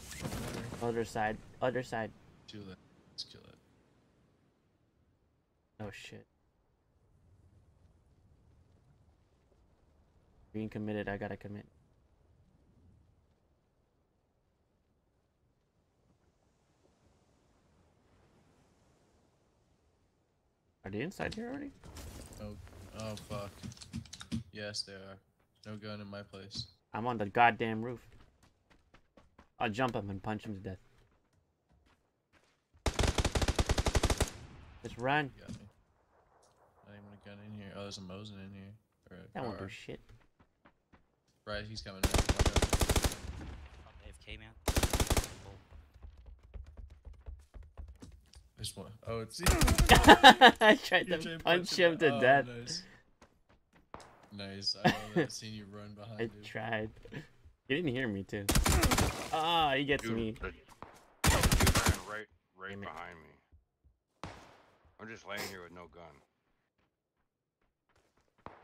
Other side. Other side. Kill it. Let's kill it. Oh shit. Being committed. I gotta commit. Are they inside here already? Oh, oh fuck. Yes, they are. No gun in my place. I'm on the goddamn roof. I'll jump him and punch him to death. Just run. Got me. I didn't want a gun in here. Oh, there's a Mosin in here. Or that won't do shit. Right, he's coming in. I'm AFK, man. There's one. Oh, it's you. I tried to punch him to death. Nice. Nice. I haven't seen you run behind him. I tried. You didn't hear me, too. Ah, he gets me. Dude ran right behind me. I'm just laying here with no gun.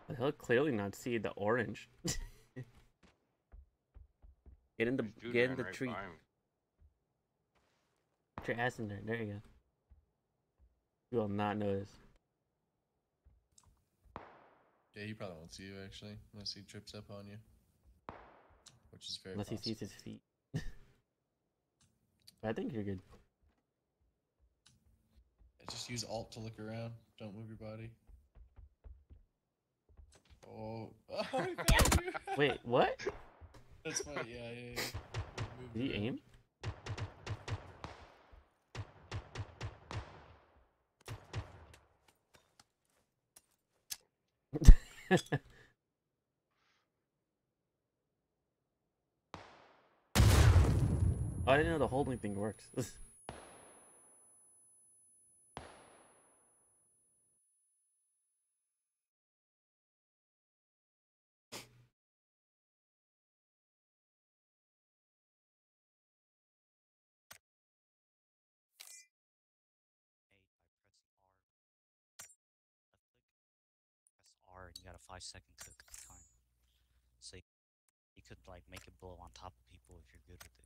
But he'll clearly not see the orange. Get in the tree. Put your ass in there. There you go. You will not notice. Yeah, you probably won't see you actually, unless he trips up on you, which is very. Unless possible. He sees his feet. But I think you're good. Yeah, just use Alt to look around. Don't move your body. Oh! Oh, he found you. Wait, what? That's funny. Yeah. Did he aim? Oh, I didn't know the holding thing works. You got a 5-second click time, so you could like make it blow on top of people if you're good with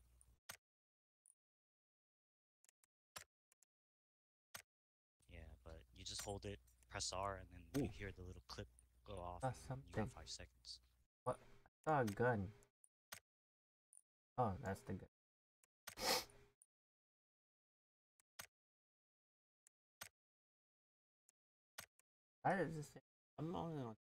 it. Yeah, but you just hold it, press R, and then you hear the little clip go off. That's something. You got 5 seconds. What? I saw a gun. Oh, that's the gun. I just. I'm not on.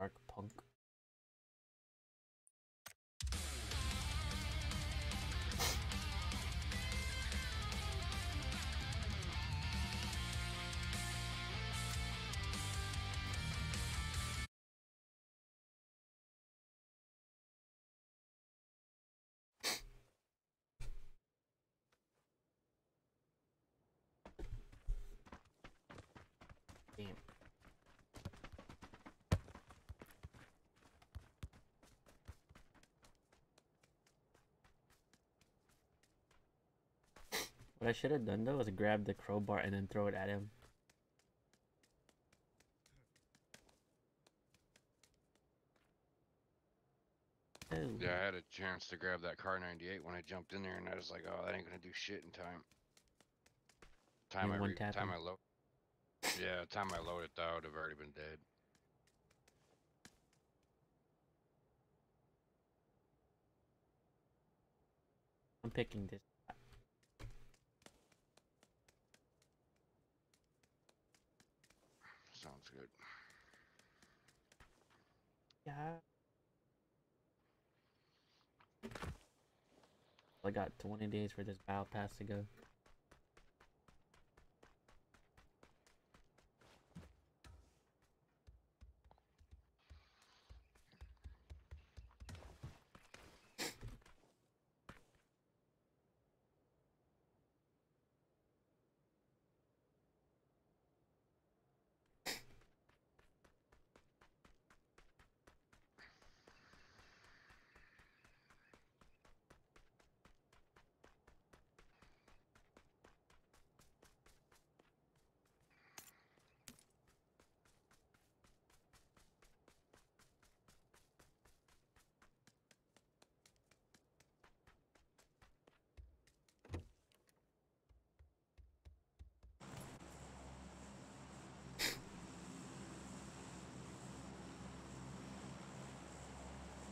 Dark punk. What I should have done though was grab the crowbar and then throw it at him. Oh. Yeah, I had a chance to grab that car 98 when I jumped in there, and I was like, "Oh, that ain't gonna do shit in time." Time I low. Yeah, the time I loaded that would have already been dead. I'm picking this. Sounds good. Yeah. I got 20 days for this battle pass to go.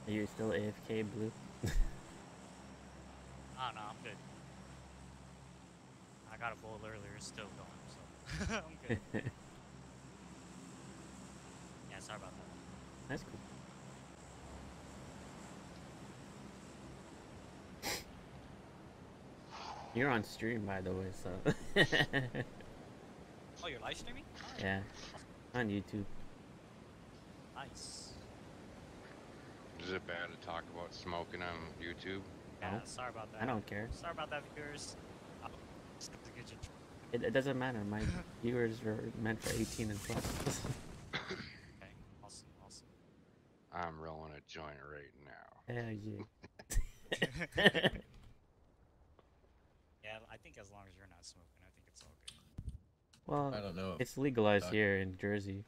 Are you still AFK, Blue? I don't know, I'm good. I got a bowl earlier, it's still going, so I'm good. Yeah, sorry about that. That's cool. You're on stream, by the way, so... Oh, you're live streaming? Nice. Yeah, on YouTube. Nice. Is it bad to talk about smoking on YouTube? Yeah, sorry about that. I don't care. Sorry about that, viewers. It doesn't matter. My viewers are meant for 18 and plus. Okay, awesome, awesome. I'm rolling a joint right now. Hell yeah. Yeah, I think as long as you're not smoking, I think it's all good. Well, I don't know. It's legalized here in Jersey.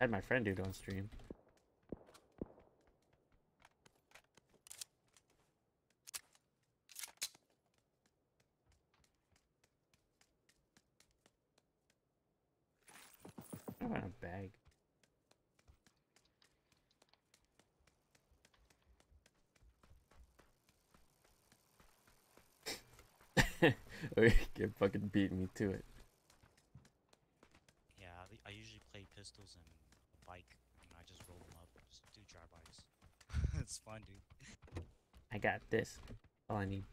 I had my friend dude on stream. I want a bag. You fucking beat me to it. Yeah, I usually play pistols and bike, and I just roll them up and just do dry bikes. It's fun, dude. I got this. All I need.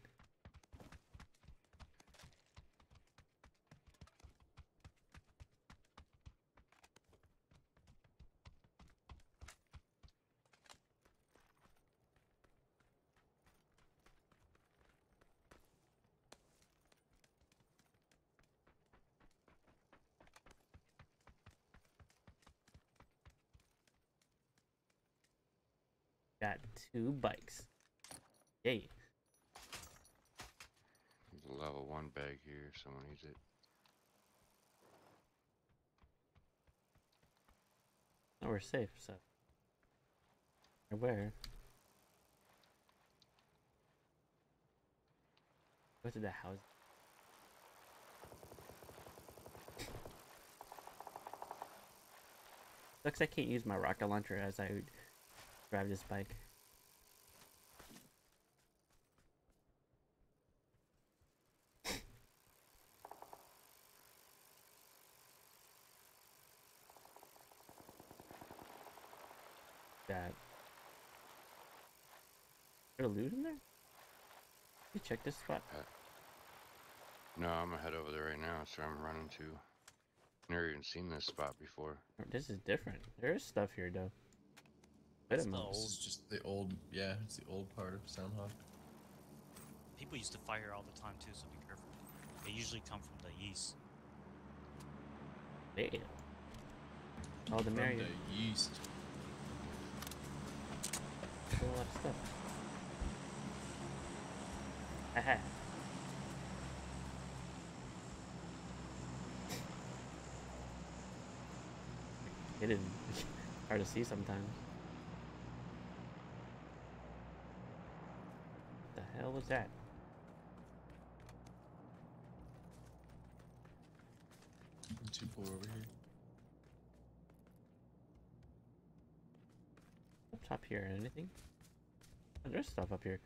Got 2 bikes. Yay. There's a level 1 bag here if someone needs it. No, we're safe, so. Where? Go to the house. Sucks I can't use my rocket launcher as I would. Drive this bike. That. Is there a loot in there? Can you check this spot? No, I'm gonna head over there right now. That's where I'm running to. I've never even seen this spot before. This is different. There is stuff here though. Wait a minute. This is just the old, yeah, it's the old part of Soundhawk. People used to fire here all the time too, so be careful. They usually come from the east. Damn. Oh, the merry. From the east. That's a lot of stuff. Aha. It is hard to see sometimes. What the hell was that? M24 over here. What's up here? Anything? Oh, there's stuff up here.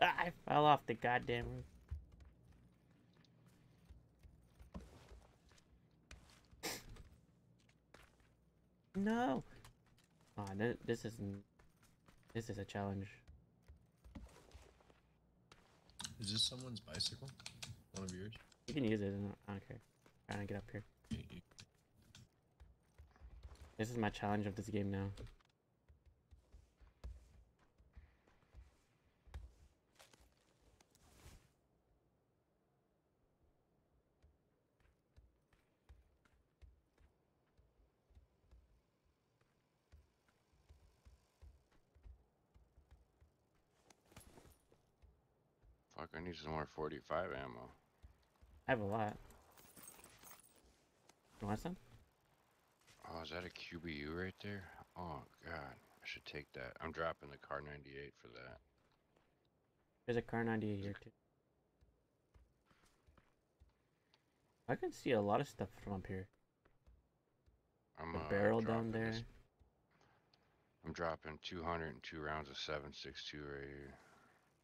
Ah, I fell off the goddamn roof. No. Ah, oh, this is a challenge. Is this someone's bicycle? One of yours? You can use it. I don't care. I'm trying to get up here. This is my challenge of this game now. I need some more 45 ammo. I have a lot. You want some? Oh, is that a QBU right there? Oh, God. I should take that. I'm dropping the car 98 for that. There's a car 98 here, too. I can see a lot of stuff from up here. I'm, the barrel down there. This. I'm dropping 202 rounds of 7.62 right here.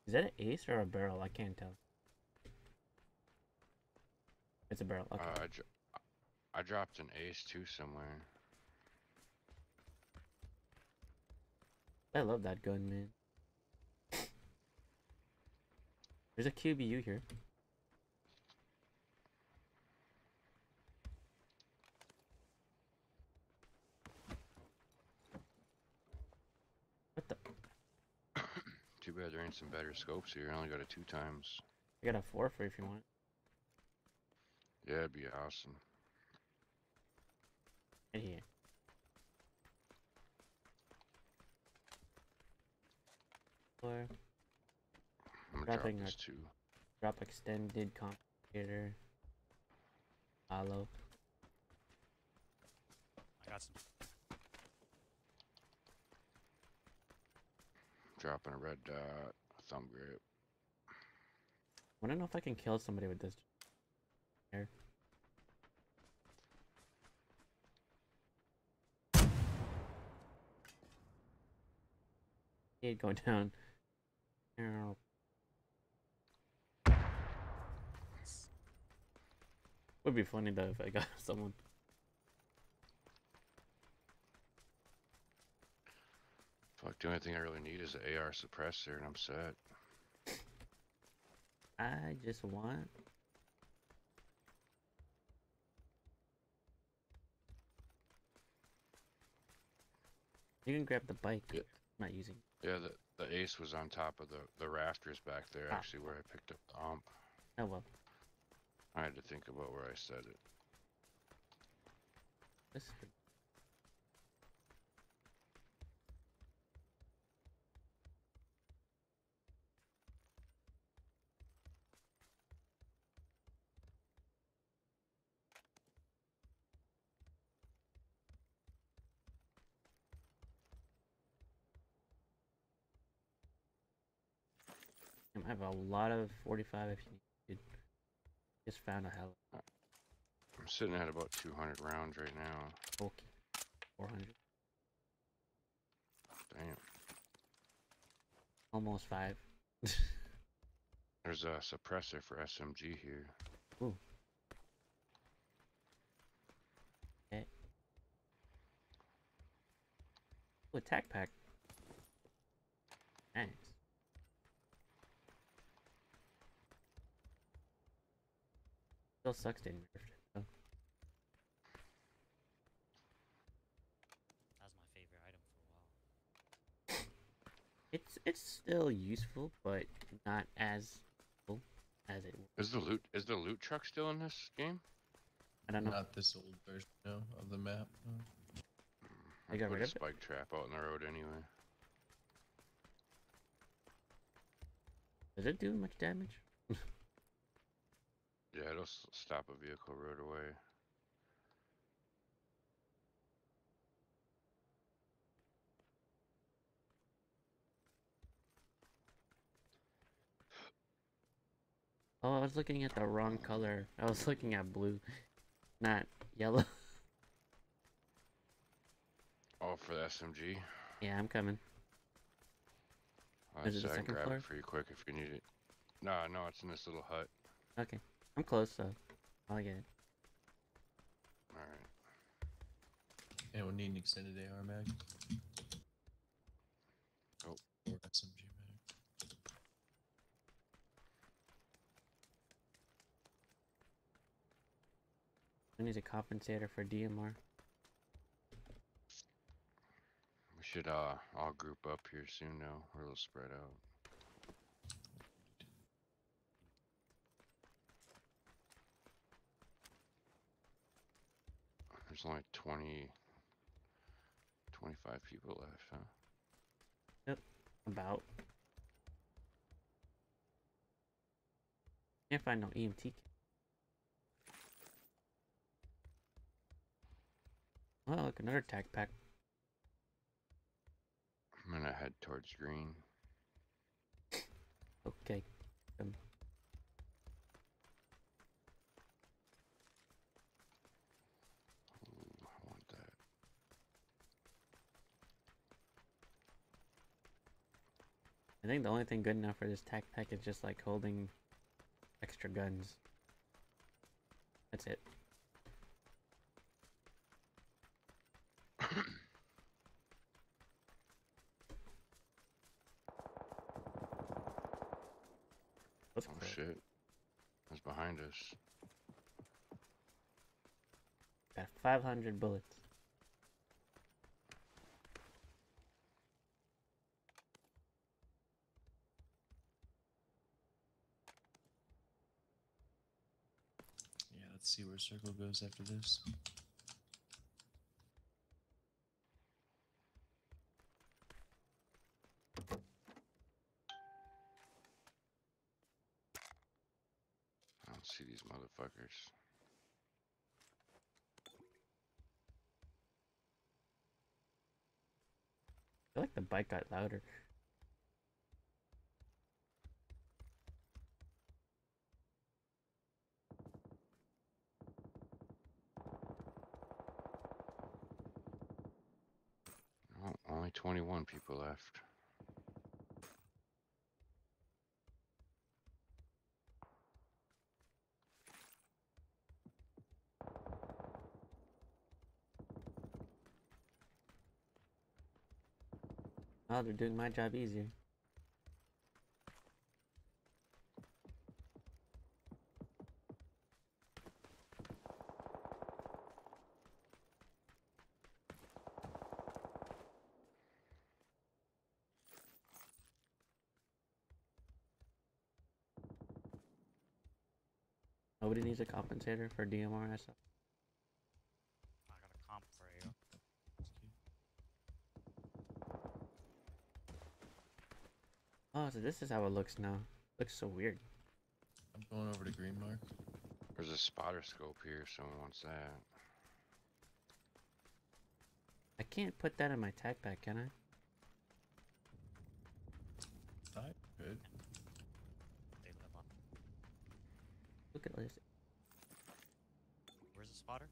Is that an ace or a barrel? I can't tell. It's a barrel. Okay. I dropped an ace too somewhere. I love that gun, man. There's a QBU here. Too bad there ain't some better scopes here. I only got a 2x. I got a 4 for you if you want. Yeah, it'd be awesome. Right here. I'm gonna drop this too. Drop extended complicator. Hollow. I got some. Dropping a red dot, thumb grip. I wanna know if I can kill somebody with this here. He'd go down. Ow. Would be funny though if I got someone. Fuck, the only thing I really need is an AR suppressor, and I'm set. I just want... You can grab the bike. Yeah. I'm not using it. Yeah, the ace was on top of the rafters back there, actually, where I picked up the ump. Oh, well. I had to think about where I set it. This is pretty... I have a lot of 45 if you need. Just found a hell. I'm sitting at about 200 rounds right now. Okay. 400. Damn. Almost 5. There's a suppressor for SMG here. Ooh. Okay. Ooh, attack pack. Nice. Sucks, didn't nerfed. That was my favorite item for a while. It's still useful, but not as cool as it was. Is the loot truck still in this game? I don't know. Not this old version of the map. I got rid of spike it? Trap out in the road anyway. Does it do much damage? Yeah, it'll stop a vehicle right away. Oh, I was looking at the wrong color. I was looking at blue, not yellow. Oh, for the SMG? Yeah, I'm coming. Is it the second floor? Grab it for you quick if you need it. No, it's in this little hut. Okay, I'm close though. I'll get it. All right. Anyone need an extended AR mag? Oh, or SMG mag. I need a compensator for DMR. We should all group up here soon now. We're a little spread out. There's only 25 people left, huh? Yep, about. Can't find no EMT. Well, look, another tac pack. I'm gonna head towards green. Okay. Ooh, I want that. I think the only thing good enough for this tac pack is just like holding extra guns. That's it. Oh shit, that's behind us. Got 500 bullets. Yeah, let's see where circle goes after this. See these motherfuckers. I feel like the bike got louder. Oh, only 21 people left. Oh, they're doing my job easier. Nobody needs a compensator for DMR and stuff. Oh, so this is how it looks now. Looks so weird. I'm going over to green mark. There's a spotter scope here, someone wants that. I can't put that in my tac pack, can I? I could. Look at this. Where's the spotter?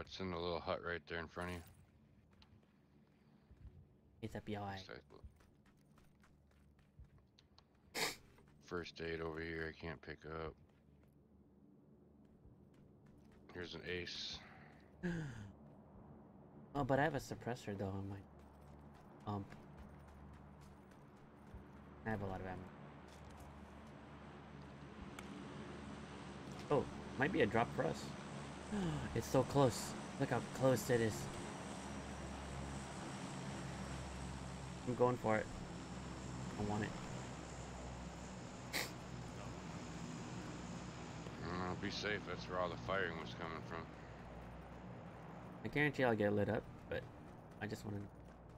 It's in the little hut right there in front of you. It's up your eye. First aid over here, I can't pick up. Here's an ace. Oh, but I have a suppressor though on my I have a lot of ammo. Oh, might be a drop for us. It's so close. Look how close it is. I'm going for it. I want it. Be safe, that's where all the firing was coming from. I guarantee I'll get lit up, but I just want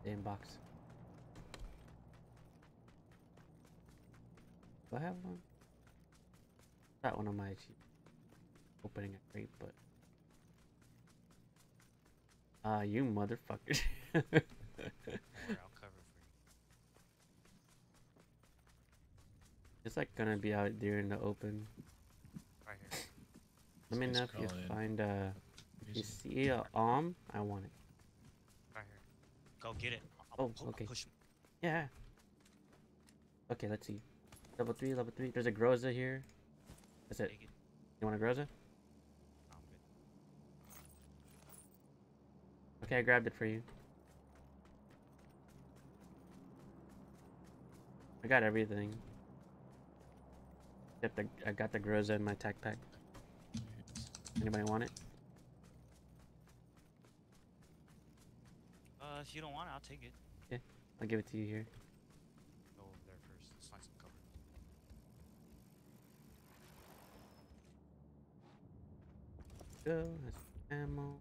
to inbox. Do I have one? Not one of my opening a crate, but you motherfuckers. I'll cover for you. It's It's like gonna be out there in the open. Right here. Let me know if you find a... If you see an arm, I want it. Right here. Go get it. Okay. Push him. Yeah. Okay, let's see. Level 3, level 3. There's a Groza here. That's it. You want a Groza? Okay, I grabbed it for you. I got everything. Except I got the Groza in my tac pack. Anybody want it? If you don't want it, I'll take it. Yeah, I'll give it to you here. Go over there first. Let's find some cover. Go. That's ammo.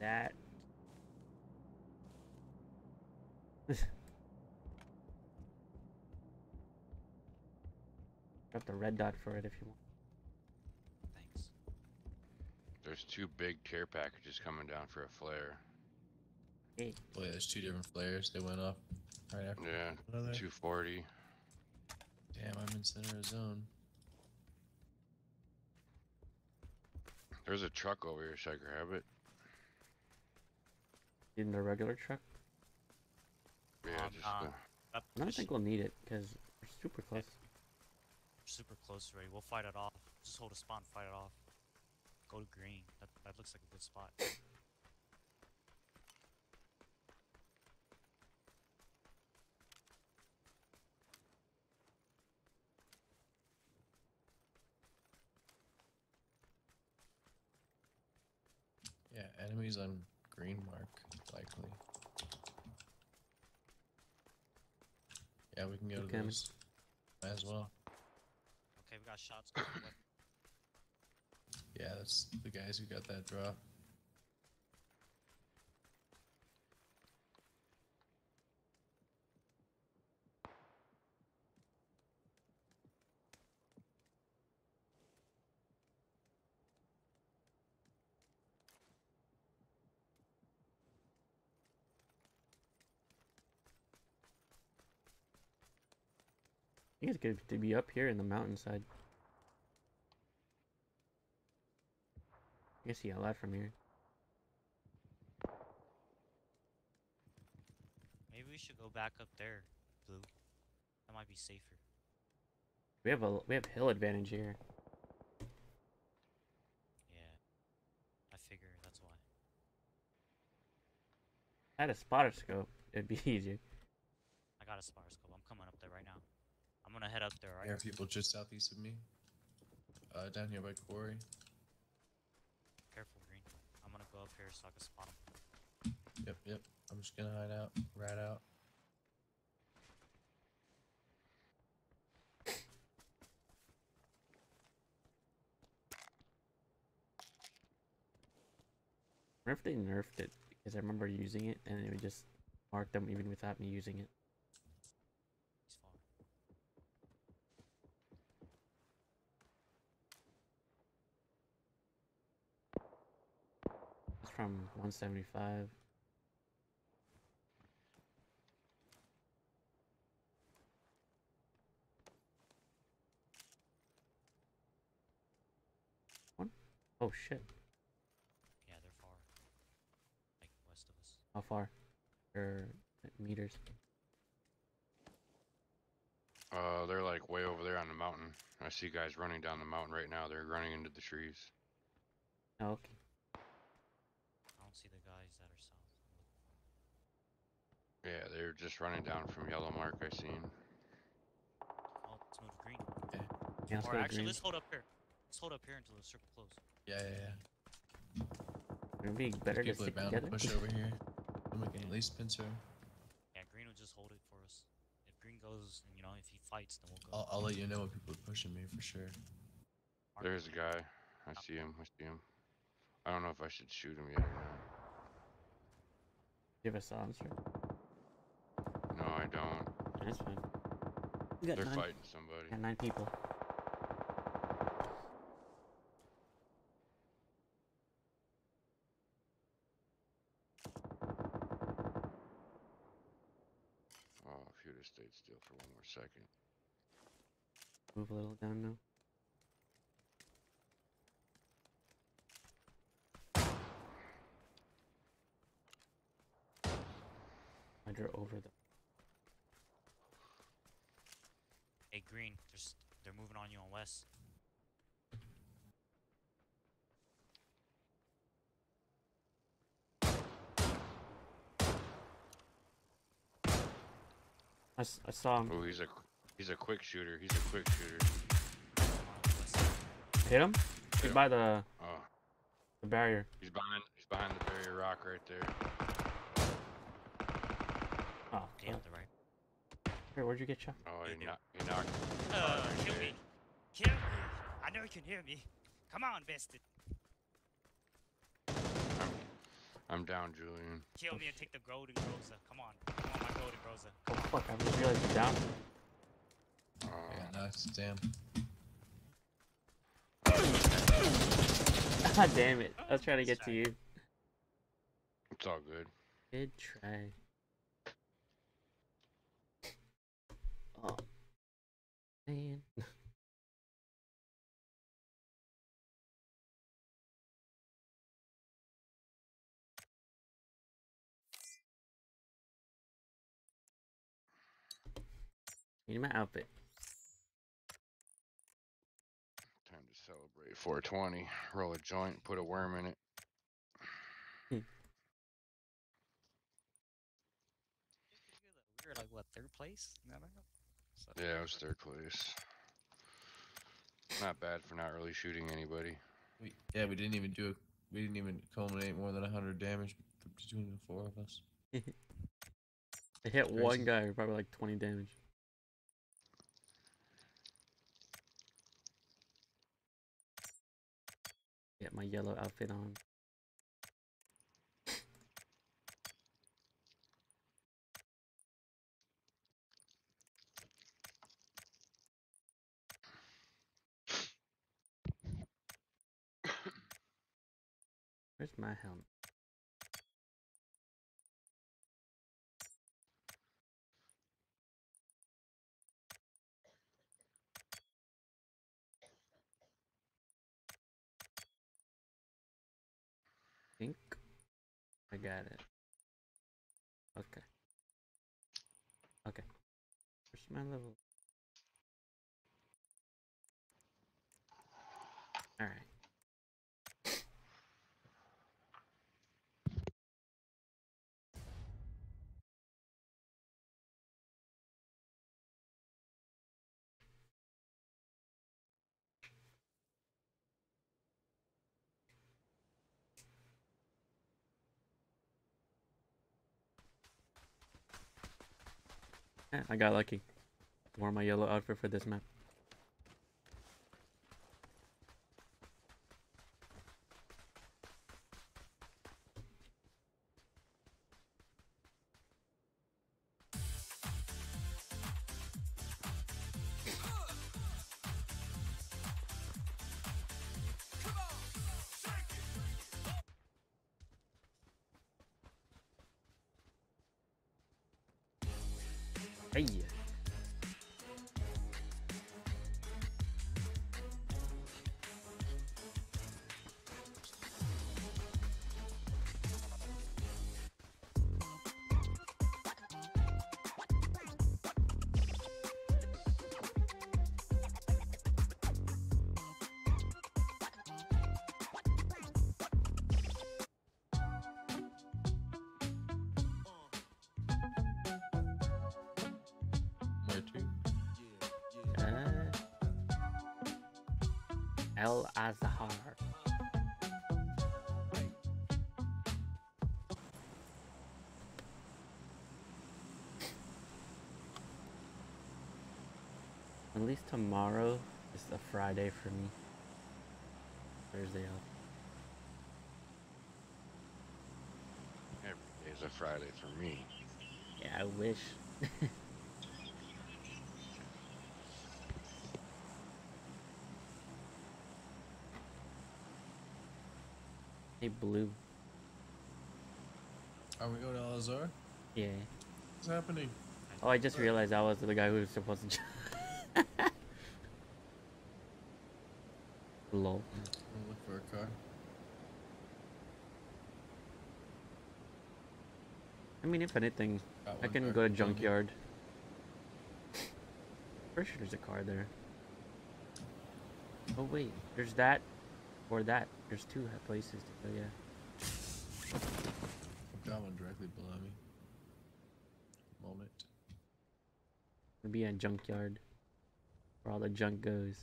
That. Drop the red dot for it if you want. Thanks. There's two big care packages coming down for a flare. Hey. Boy, there's two different flares. They went up right after. Yeah, 240. Damn, I'm in center of zone. There's a truck over here. Should I grab it? In the regular truck? Yeah, just I don't think we'll need it because we're super close. Yeah. Super close already. We'll fight it off. Just hold a spot and fight it off. Go to green. That looks like a good spot. Yeah, enemies on green mark, likely. Yeah, we can go to those. Might as well. Okay, we got shots. Yeah, that's the guys who got that drop. You guys get to be up here in the mountainside. I can see a lot from here. Maybe we should go back up there, Blue. That might be safer. We have hill advantage here. Yeah, I figure that's why. If I had a spotter scope, it'd be easier. I got a spotter scope. I'm coming up there right now. I'm gonna head up there, right? There are people just southeast of me. Down here by Quarry. Careful, Green. I'm gonna go up here so I can spot them. Yep. I'm just gonna hide out, rat out. I wonder if they nerfed it, because I remember using it and it would just mark them even without me using it. From 175. One? Oh shit. Yeah, they're far. Like west of us. How far? They're meters. They're like way over there on the mountain. I see guys running down the mountain right now. They're running into the trees. Oh, okay. See the guys that are south. Yeah, they're just running down from yellow mark. I seen. Oh, let's move to green. Okay. Yeah, let's green. Let's hold up here. Let's hold up here until the circle closes. Yeah. It'd be better to stick together. Push over here. And we can at least pincer. Yeah, green will just hold it for us. If green goes, and if he fights, then we'll go. I'll let you know when people are pushing me for sure. There's a guy. I see him. I don't know if I should shoot him yet or not. Give us answer. No, I don't. That's fine. They're fighting somebody. Got 9 people. Oh, Oh, if you'd have stayed still for one more second. Move a little down now. Under over them. Hey, green. They're moving on you on west. I saw him. Oh, he's a quick shooter. He's a quick shooter. Hit him? Hit him. By the barrier. He's behind the barrier rock right there. Oh, damn, the right. Here, where'd you get shot? Oh, he knocked. Kill me. Kill me. I know you can hear me. Come on, bested. I'm down, Julian. Kill me and take the golden Groza. Come on. Come on, my golden Groza. Oh, fuck. I didn't realize you're down. Oh, yeah, nice. Damn. God damn it. I was trying to get to you. It's all good. Good try. Oh. Man. Need my outfit. Time to celebrate 420. Roll a joint, put a worm in it. We were like, what, third place? No, no, no. So, yeah, it was third place. Not bad for not really shooting anybody. We didn't even do it. We didn't even culminate more than 100 damage between the four of us. It hit one guy, probably like 20 damage. Get my yellow outfit on. Where's my helmet? Think I got it. Okay. Okay. Where's my level? All right. Yeah, I got lucky. Wore my yellow outfit for this map. Hey. Azahar. At least tomorrow is a Friday for me. Thursday off. Every day is a Friday for me. Yeah, I wish. Hey, Blue. Are we going to Azahar? Yeah. What's happening? Oh, I just realized I was the guy who was supposed to. Lol. I'll look for a car. I mean, if anything, I can go to junkyard. Pretty sure there's a car there. Oh wait, there's that, or that. There's two places to go. Yeah. Got one directly below me. Moment. It'll be in junkyard, where all the junk goes.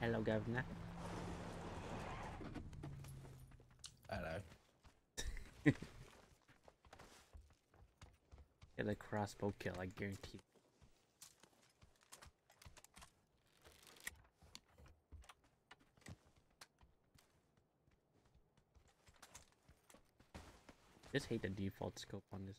Hello, Governor. Hello. Get a crossbow kill, I guarantee. Just hate the default scope on this.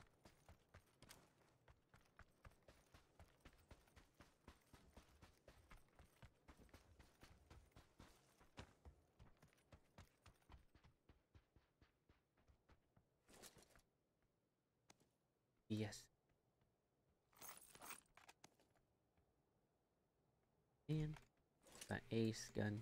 Yes. And my ace gun.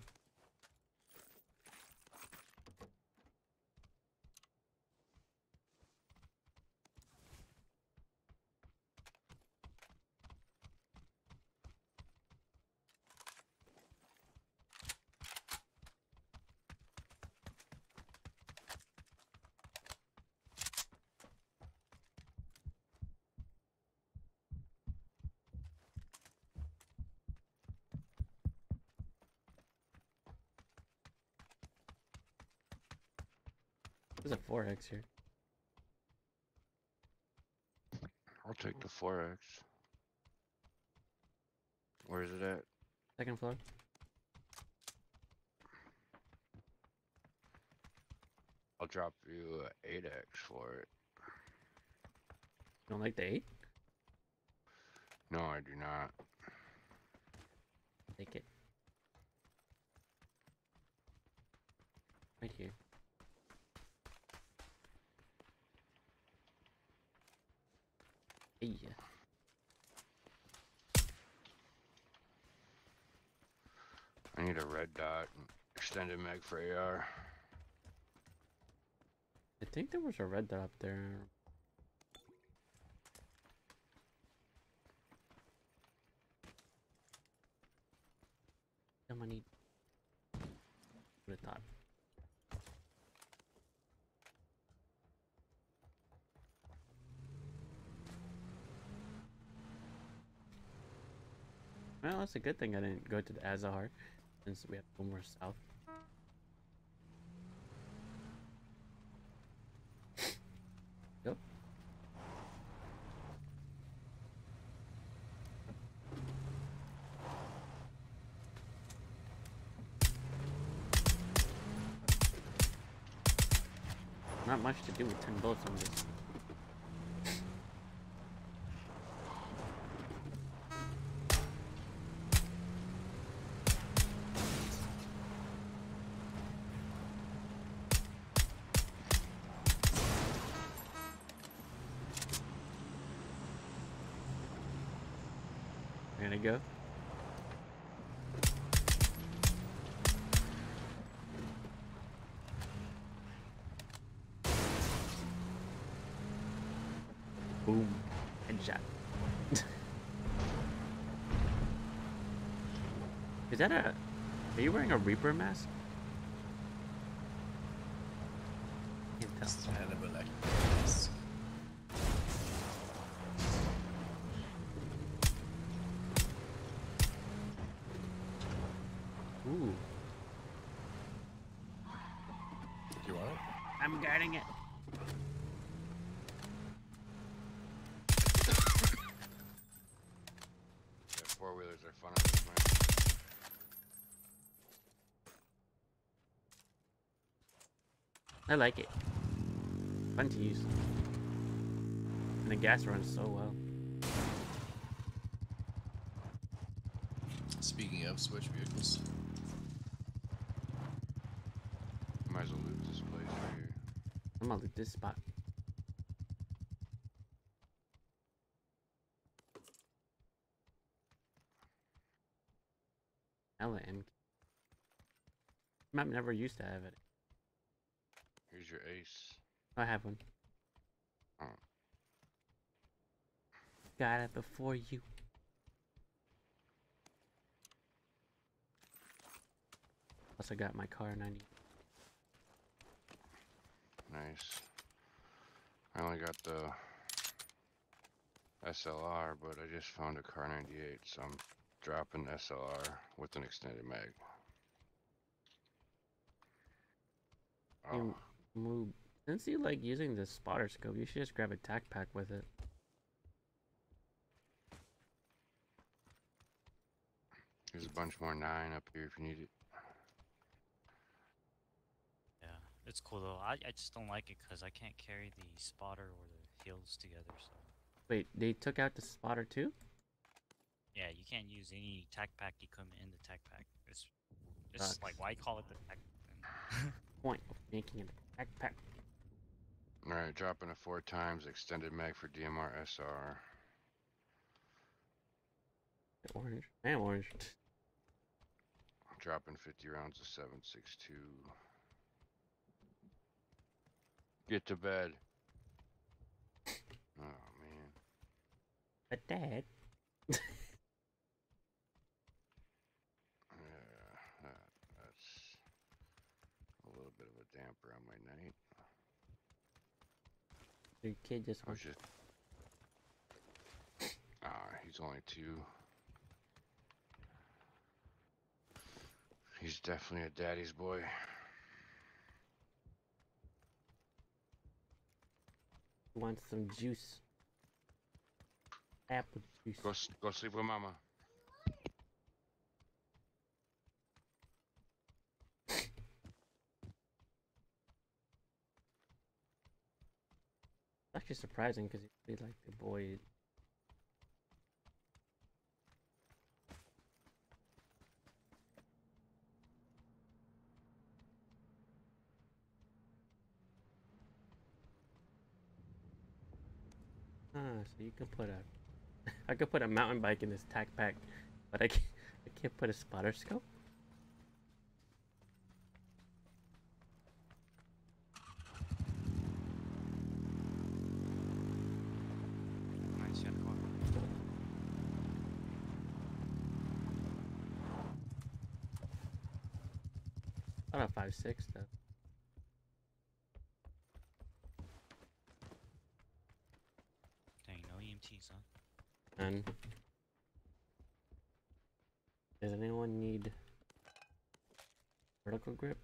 There's a 4x here. I'll take the 4x. Where is it at? Second floor. I'll drop you an 8x for it. You don't like the 8? No, I do not. Take it. Right here. Yeah. I need a red dot and extended mag for AR. I think there was a red dot up there. I'm gonna need red dot. Well, that's a good thing I didn't go to the Azahar, since we have to go more south. Yep. Not much to do with 10 bullets on this. Go. Boom. Headshot. Is that a... Are you wearing a Reaper mask? It's terrible, like this. I'm guarding it. Yeah, four-wheelers are fun on this map. I like it. Fun to use. And the gas runs so well. Speaking of switch vehicles. Might as well loot this place right here. I'm gonna loot this spot. LMK. Map never used to have it. Here's your ace. I have one. Oh. Got it before you. Also got my car 90. Nice. I only got the SLR, but I just found a car 98, so I'm dropping SLR with an extended mag. Oh. Move. Since you like using the spotter scope, you should just grab a tac pack with it. There's a bunch more 9 up here if you need it. It's cool though. I just don't like it because I can't carry the spotter or the heels together. So wait, they took out the spotter too? Yeah, you can't use any tac pack equipment in the tac pack. It's like why call it the tac pack? Point of making it a tac pack. All right, dropping a 4x extended mag for DMR SR. Orange, man, orange. Dropping 50 rounds of 7.62. Get to bed. Oh man. But Dad. Yeah, that's a little bit of a damper on my night. Your kid just was just. He's only 2. He's definitely a daddy's boy. Want some juice? Apple juice. Go sleep with mama. Actually surprising because he's like the boy. So you can put a, I could put a mountain bike in this tac pack, but I can't put a spotter scope. I don't know, 5.6 though. Does anyone need vertical grip?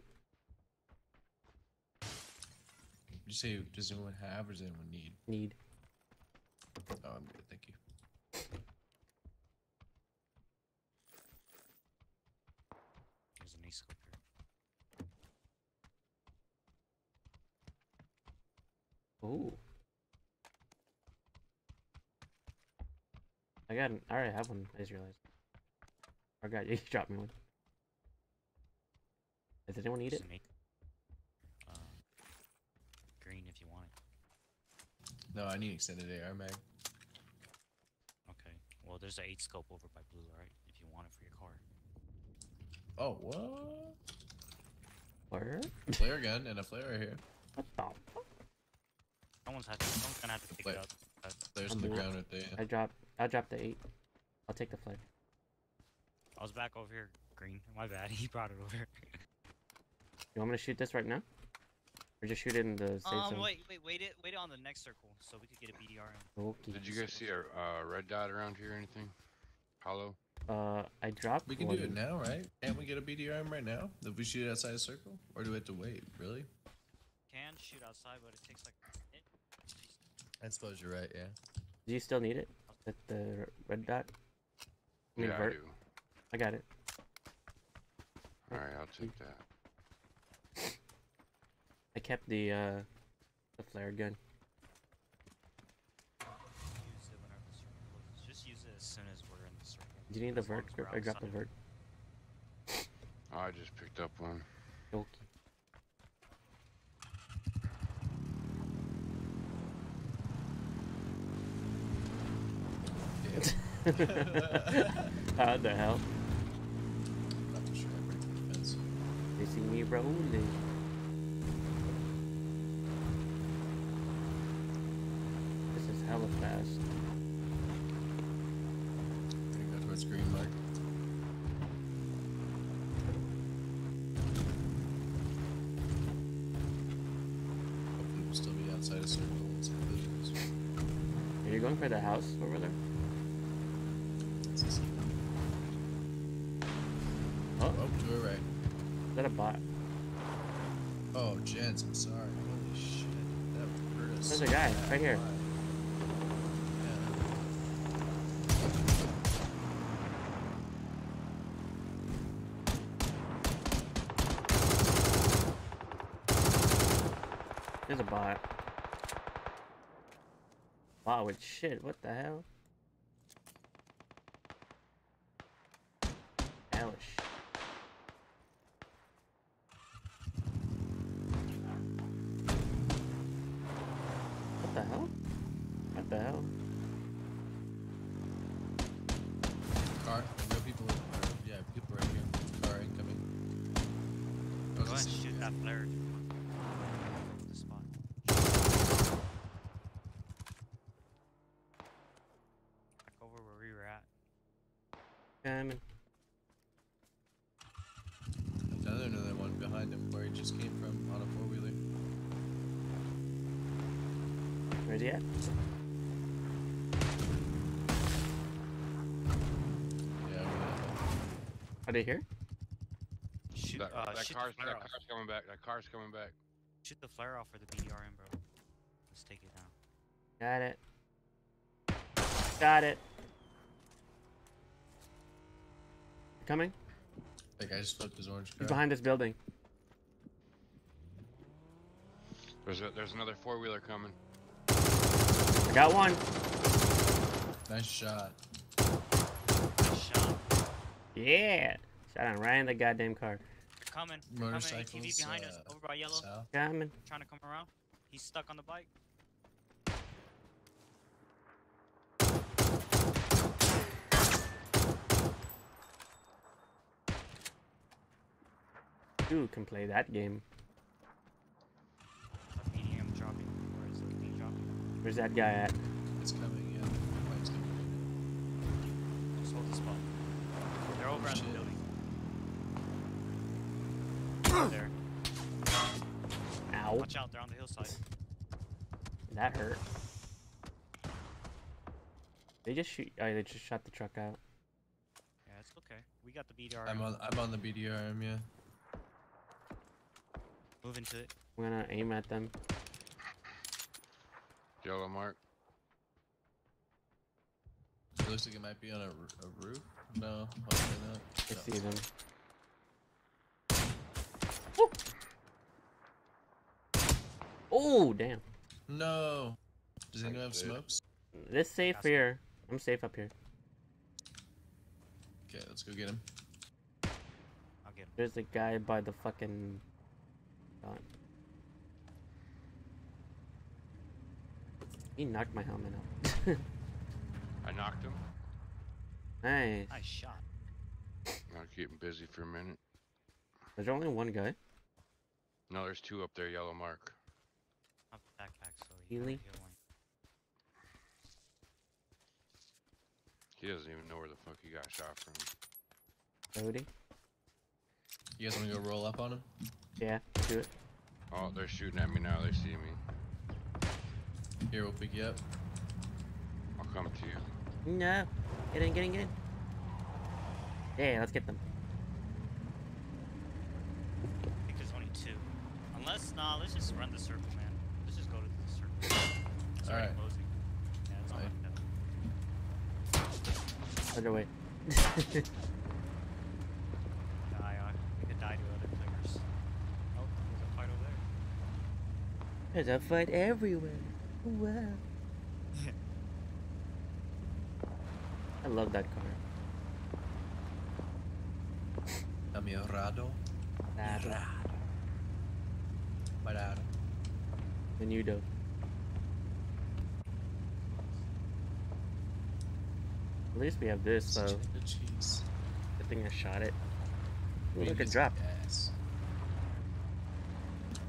Did you say does anyone have or does anyone need? Need. Oh, I'm good, thank you. There's a nice scope here. Oh. I got an, I already have one, I just realized. I got you, dropped me one. Does anyone need it? Make, green if you want it. No, I need extended AR mag. Okay, well there's an 8 scope over by blue, alright? If you want it for your car. Oh, what? Where? Flare gun and a flare right here. What the fuck? Someone's gonna have to pick it up. There's on the ground right there. I dropped the 8. I'll take the flag. I was back over here, green. My bad. He brought it over. You want me to shoot this right now? Or just shoot it in the safe zone? Wait on the next circle so we could get a BDRM. Okay. Did you guys see a red dot around here or anything? Hollow? I dropped We can one. Do it now, right? Can't we get a BDRM right now? If we shoot it outside a circle? Or do we have to wait? Really? can shoot outside, but it takes like a minute. I suppose you're right, yeah. Do you still need it? At the red dot? I mean, yeah, vert? I do. I got it. Alright, I'll take that. I kept the flare gun. Just use it as soon as we're in the circle. Do you need the vert? I got the vert. Oh, I just picked up one. Okay. How the hell? I'm sure I break the fence. They see me rolling. This is hella fast. I think that's what's green light. Hopefully we'll still be outside a circle and some visions. Are you going for the house over there? A bot. Oh, Jens, I'm sorry. Holy shit. That hurt us. There's a guy right here. Yeah. There's a bot. Bot with shit. What the hell? Another one behind him where he just came from on a four-wheeler. Where's he at? Yeah, are they here? Shoot, that car's coming back. That car's coming back. Shoot the flare off for the BDRM, bro. Let's take it down. Got it. Got it. Coming? That guy just flipped his orange car. He's behind this building. There's another four-wheeler coming. I got one. Nice shot. Nice shot. Yeah. Shot on right in the goddamn car. They're coming. Motorcycles. ATV behind us. Over by yellow. South. Coming. Trying to come around. He's stuck on the bike. Dude can play that game. Where's that guy at? It's coming, yeah. It's coming. Just hold the spot. They're over at the building. There. Ow. Watch out, they're on the hillside. That hurt. They just shoot. Oh, they just shot the truck out. Yeah, it's okay. We got the BDRM. I'm on the BDRM, yeah. Move into it. I'm gonna aim at them. Yellow mark. It looks like it might be on a roof. No, hopefully not. I see them. Woo! Oh, damn. No. Does anyone have smokes? This safe here. I'm safe up here. Okay, let's go get him. I'll get him. There's a guy by the fucking... He knocked my helmet out. I knocked him. Nice. Nice shot. I'll keep him busy for a minute. There's only one guy. No, there's two up there, yellow mark. Up the backpack, so healing. He doesn't even know where the fuck he got shot from. Cody? You guys wanna go roll up on him? Yeah, do it. Oh, they're shooting at me now. They see me. Here, we'll pick you up. I'll come to you. No. Get in, get in, get in. Yeah, let's get them. I think there's only two. Unless, nah, let's just run the circle, man. Let's just go to the circle. It's already right. Closing. Yeah, it's alright. Other way. We could die to other players. Oh, there's a fight over there. There's a fight everywhere. Wow. I love that car. Amirado. Parado. The new dope. At least we have this, so. Good thing I shot it. Ooh, look, it dropped.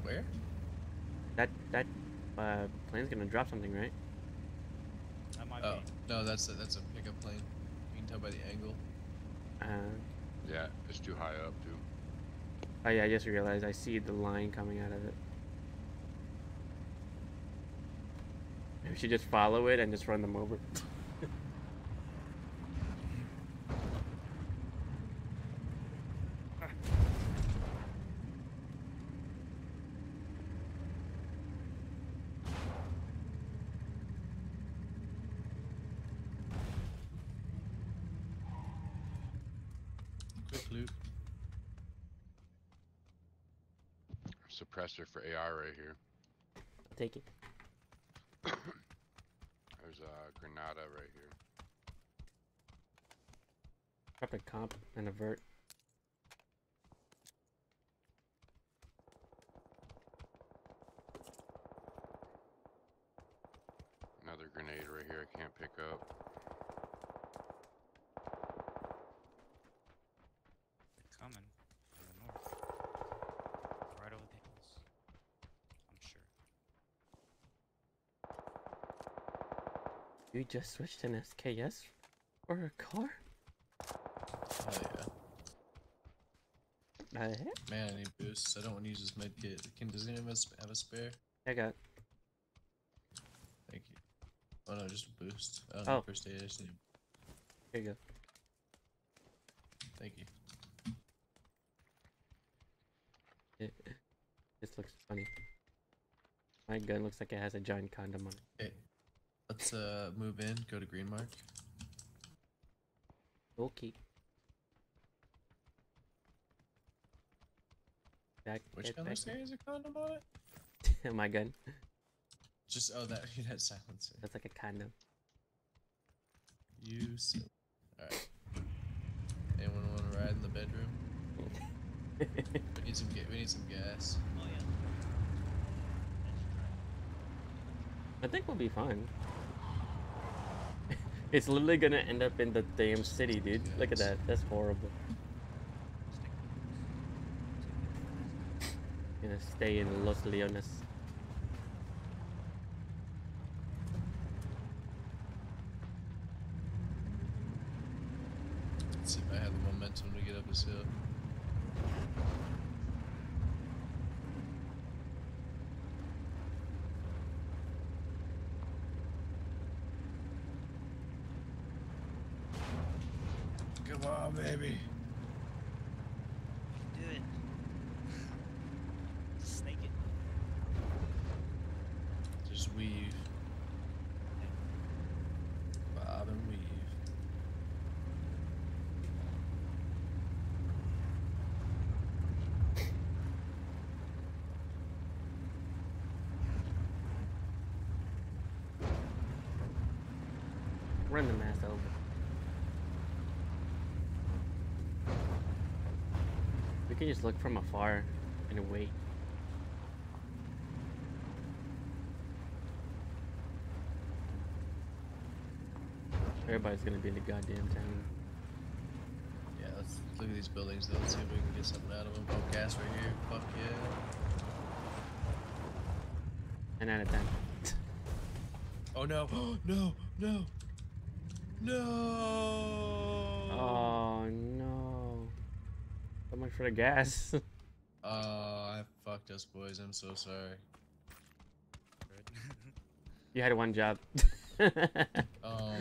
Where? That plane's gonna drop something, right? That might be. No, that's a pickup plane. You can tell by the angle. Yeah, it's too high up, too. Oh yeah, I just realized I see the line coming out of it. Maybe we should just follow it and just run them over. Suppressor for AR right here. I'll take it. There's a Granada right here. Drop a comp and a vert. Another grenade right here I can't pick up. They're coming. You just switched an SKS for a car? Oh yeah. Man, I need boosts. I don't want to use this med kit. Does anyone have a spare? I got. Thank you. Oh no, just a boost. I don't know, first aid. I just need. Here you go. Thank you. This looks funny. My gun looks like it has a giant condom on it. Hey. Let's move in, go to green mark. Okay. Back, which gun is a condom on it? My gun. Just, oh, that silencer. That's like a condom. You silly. Alright. Anyone want to ride in the bedroom? we need some gas. Oh yeah. I think we'll be fine. It's literally gonna end up in the damn city, dude. Look at that. That's horrible. Gonna stay in Los Leones. Let's see if I have the momentum to get up this hill. Baby. Do it. Snake it. Just weave. Bob and weave. Run the mass over. You just look from afar and wait. Everybody's gonna be in the goddamn town. Yeah, let's look at these buildings though. Let's see if we can get something out of them. Oh, gas right here. Fuck yeah. 9 out of 10. Oh no! No! No! No! Oh no! So much for the gas. Oh, I fucked us, boys. I'm so sorry. You had one job. Oh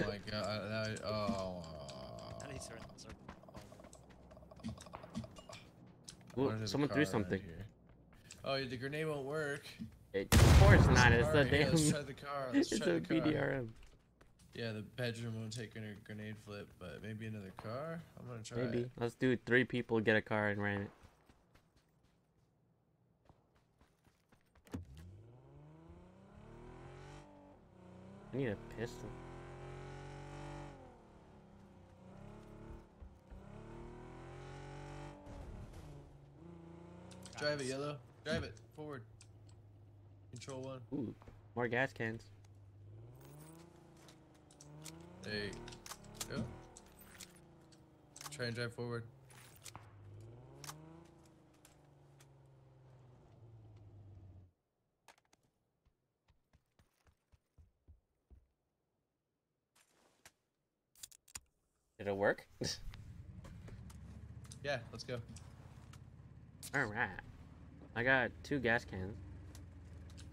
my god. Oh. Ooh, someone threw something. Right Oh, the grenade won't work. Of course not. It's the damn. Let's try the car. Let's try the car. BDRM. Yeah, the bedroom won't take a grenade flip, but maybe another car. I'm gonna try. Maybe. Let's do 3 people, get a car, and ram it. I need a pistol. Drive it, yellow. Drive it forward. Control 1. Ooh, more gas cans. There you go. Try and drive forward. Did it work? Yeah, let's go. Alright. I got 2 gas cans.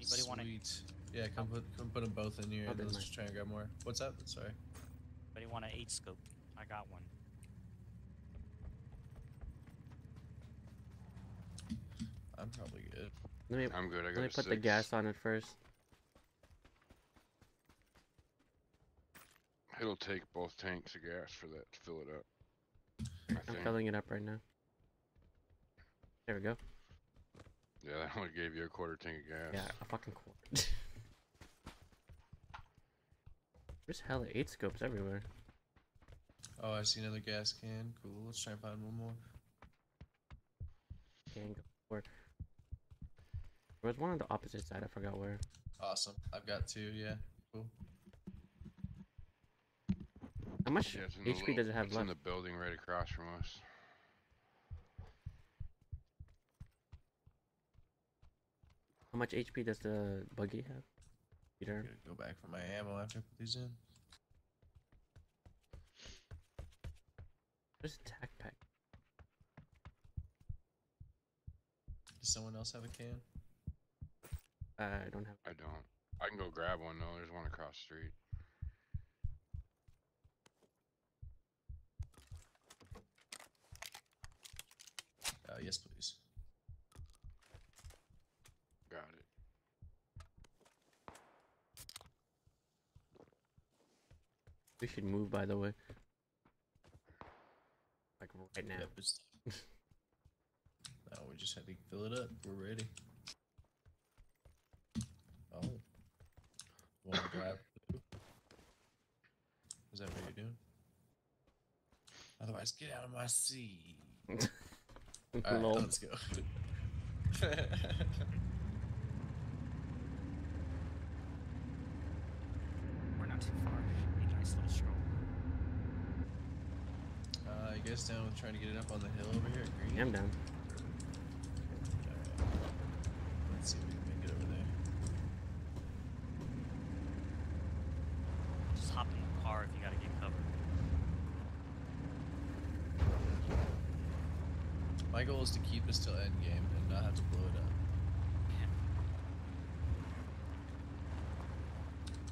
Anybody want it? Yeah, come put them both in here. Oh, let's just try and grab more. What's up? Sorry. Anybody want an 8 scope? I got one. I'm probably good. I'm good. I got let me put 6. The gas on it first. It'll take both tanks of gas for that to fill it up. I'm filling it up right now. There we go. Yeah, that only gave you a quarter tank of gas. Yeah, a fucking quarter. There's hella 8 scopes everywhere. Oh, I see another gas can. Cool, let's try and find one more. Can go for. There was one on the opposite side, I forgot where. Awesome, I've got 2, yeah. Cool. How much HP does it have left? It's in the building right across from us. How much HP does the buggy have? Peter? I'm gonna go back for my ammo after I put these in. There's a tac pack. Does someone else have a can? I don't have. I don't. I can go grab one though. There's one across the street. Yes, please. Got it. We should move, by the way. Like right now. Yep, now we just have to fill it up. We're ready. Oh. One grab. Is that what you're doing? Otherwise, get out of my seat. Alright, let's go. We're not too far. A nice little stroll. I guess down with trying to get it up on the hill over here at green. I'm down. Alright. Let's see if we can make it over there. Just hop in the car if you gotta get covered. My goal is to keep us till end game and not have to blow it up.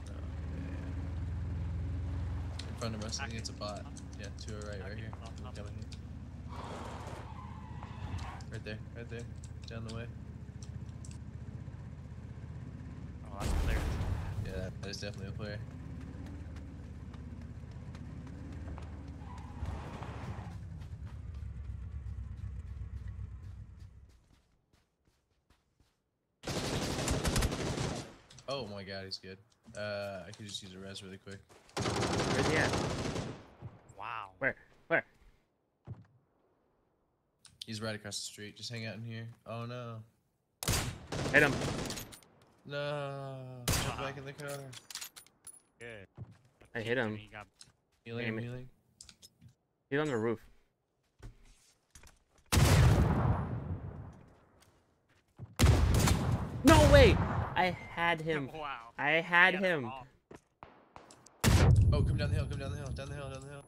Okay. In front of us, I think it's a bot. Yeah, to our right, right here. Coming here. Right there, down the way. Oh, that's a player. Yeah, that is definitely a player. Oh my god, he's good. I could just use a res really quick. Where's he at? Wow. Where? He's right across the street. Just hang out in here. Oh no. Hit him. No. Jump back in the car. Good. I hit him. Healing. He's on the roof. No way! I had him. Wow. I had him. Oh, come down the hill, down the hill.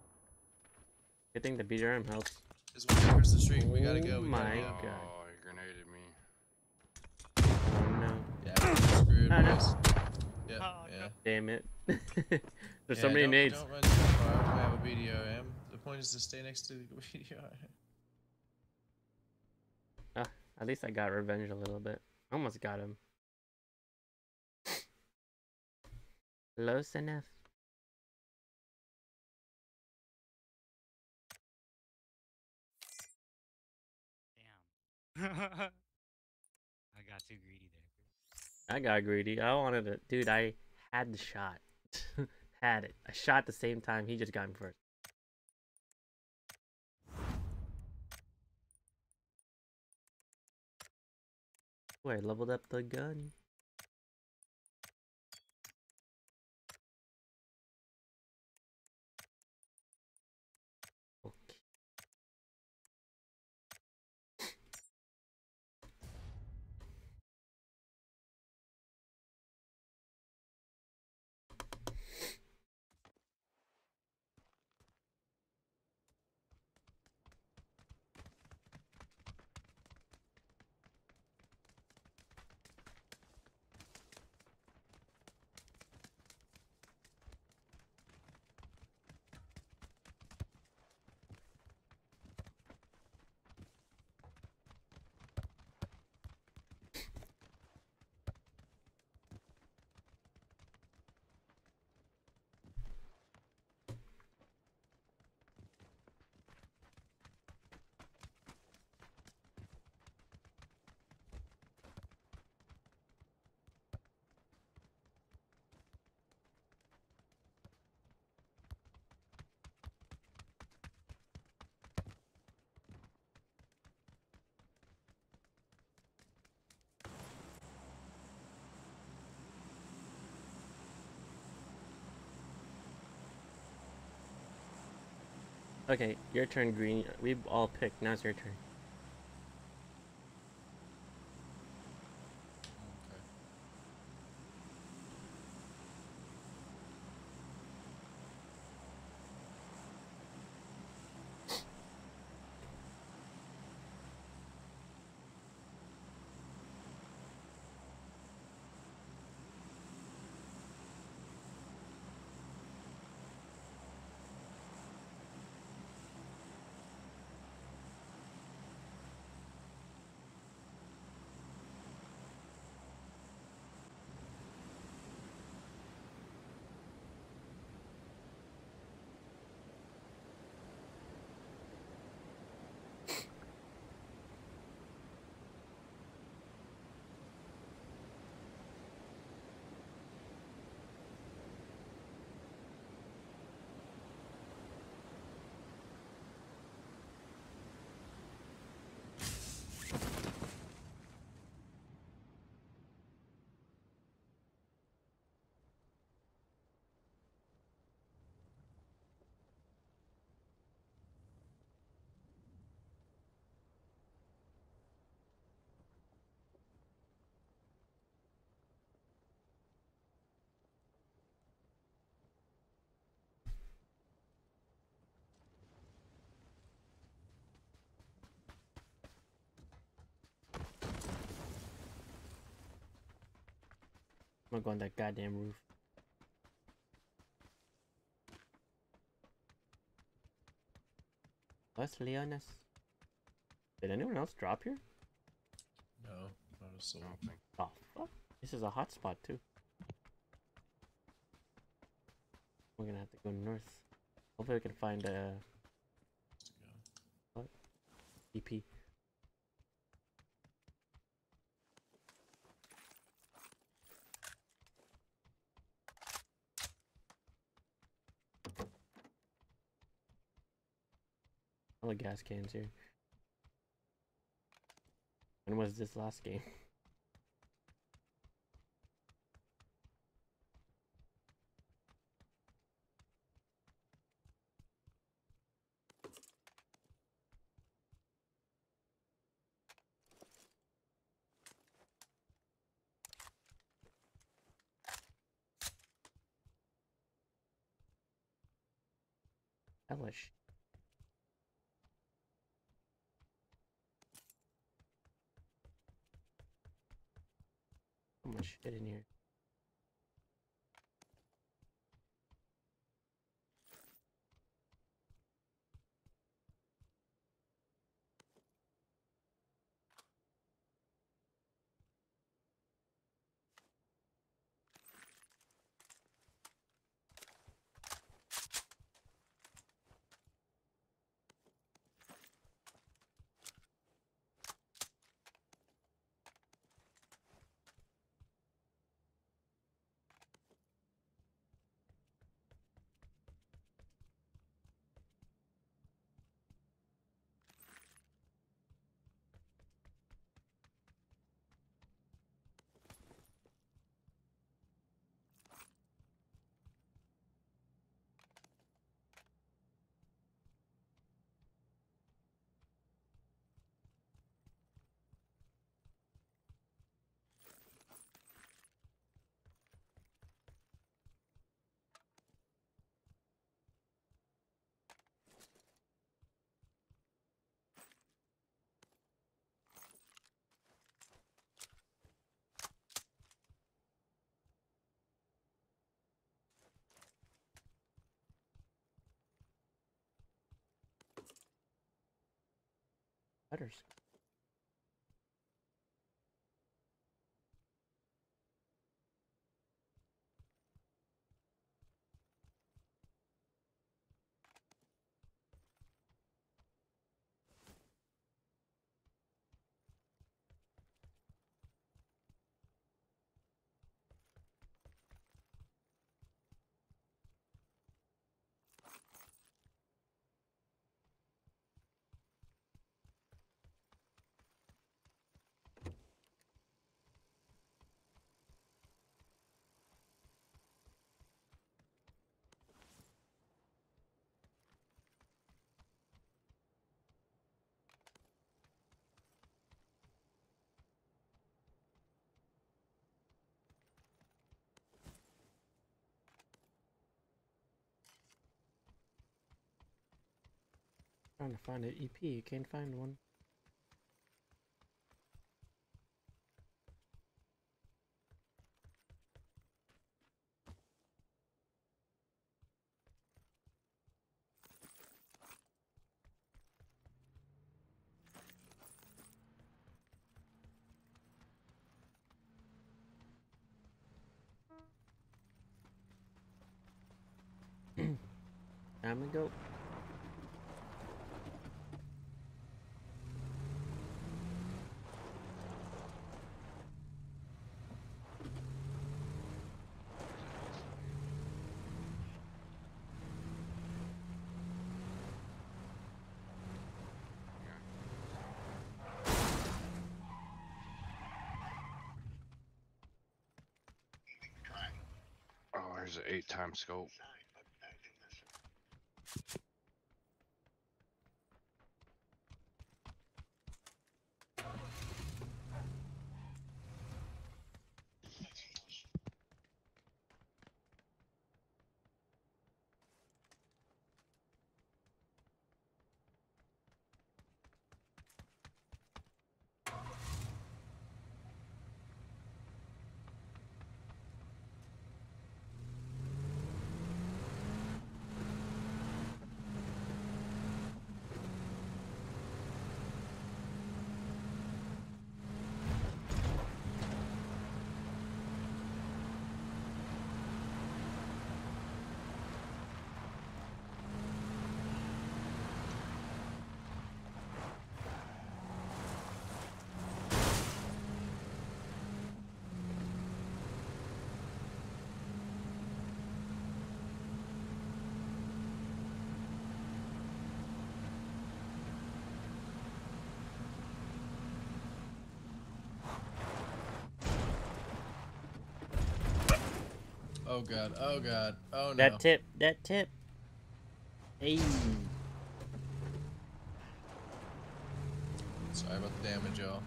Good thing the BDRM helps. There's one across the street. We gotta go. Oh my god. Oh, he grenaded me. Oh no. Yeah, I'm screwed. Oh, no. Yeah. Damn it. There's so many nades. Don't run too far. We have a BDRM. The point is to stay next to the BDRM. At least I got revenge a little bit. I almost got him. Close enough. Damn. I got too greedy there. I got greedy. I wanted it. Dude, I had the shot. Had it. I shot at the same time. He just got me first. I leveled up the gun. Okay. Okay, your turn, Green. We've all picked. Now it's your turn. I'm gonna go on that goddamn roof. Los Leones. Did anyone else drop here? No, not a soul. Oh fuck! This is a hot spot too. We're gonna have to go north. Hopefully we can find a what? EP. All the gas cans here. When was this last game? Hellish. Much shit in here. Better scope. Trying to find an EP, you can't find one. Time to go. There's an 8-time scope. Oh god, oh god, oh no. That tip, hey. Sorry about the damage, y'all.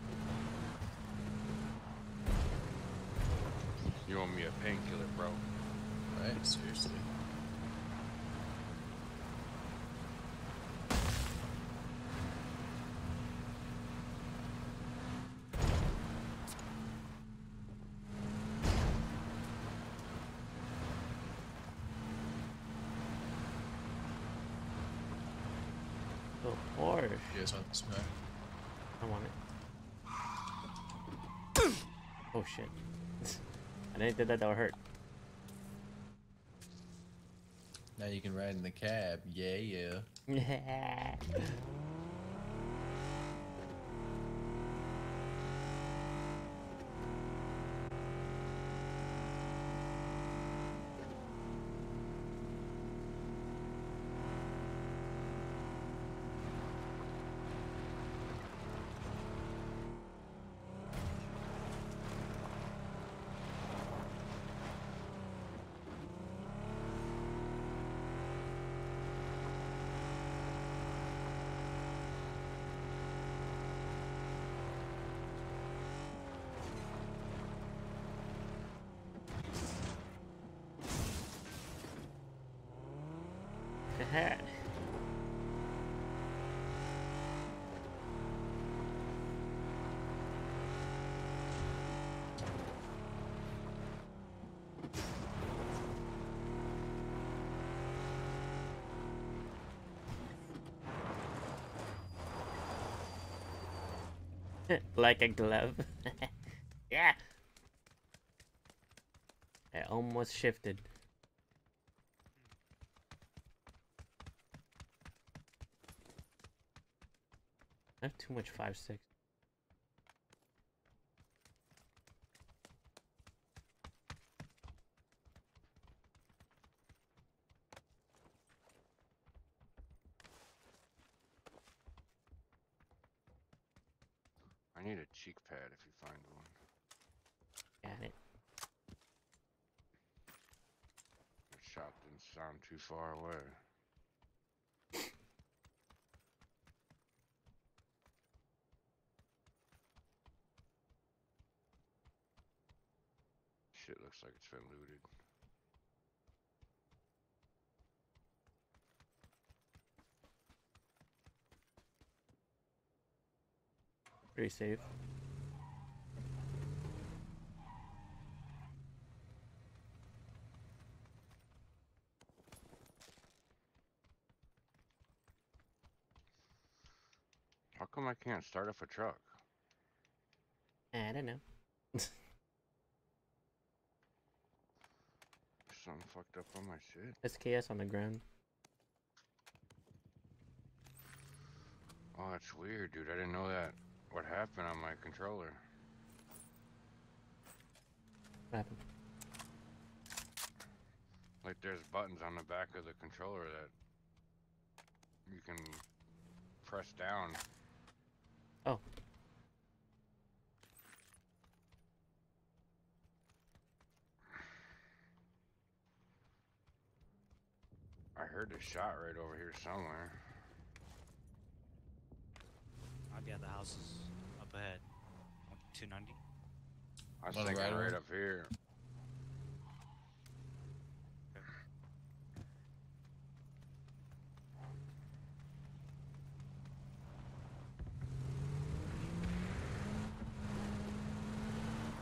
You want me a painkiller, bro? Right, seriously. You guys want this back? I want it. Oh shit. I didn't think that would hurt. Now you can ride in the cab. Yeah, yeah. Hat. Like a glove. Yeah. I almost shifted. I have too much 5.6. I need a cheek pad if you find one. Got it. The shop didn't sound too far away. Shit looks like it's been looted. Pretty safe. How come I can't start off a truck? I don't know. Something fucked up on my shit. SKS on the ground. Oh, that's weird, dude. I didn't know that. What happened on my controller? What happened? Like, there's buttons on the back of the controller that you can press down. Oh. I heard a shot right over here somewhere. Yeah, the house is up ahead. 290. I was thinking right up here.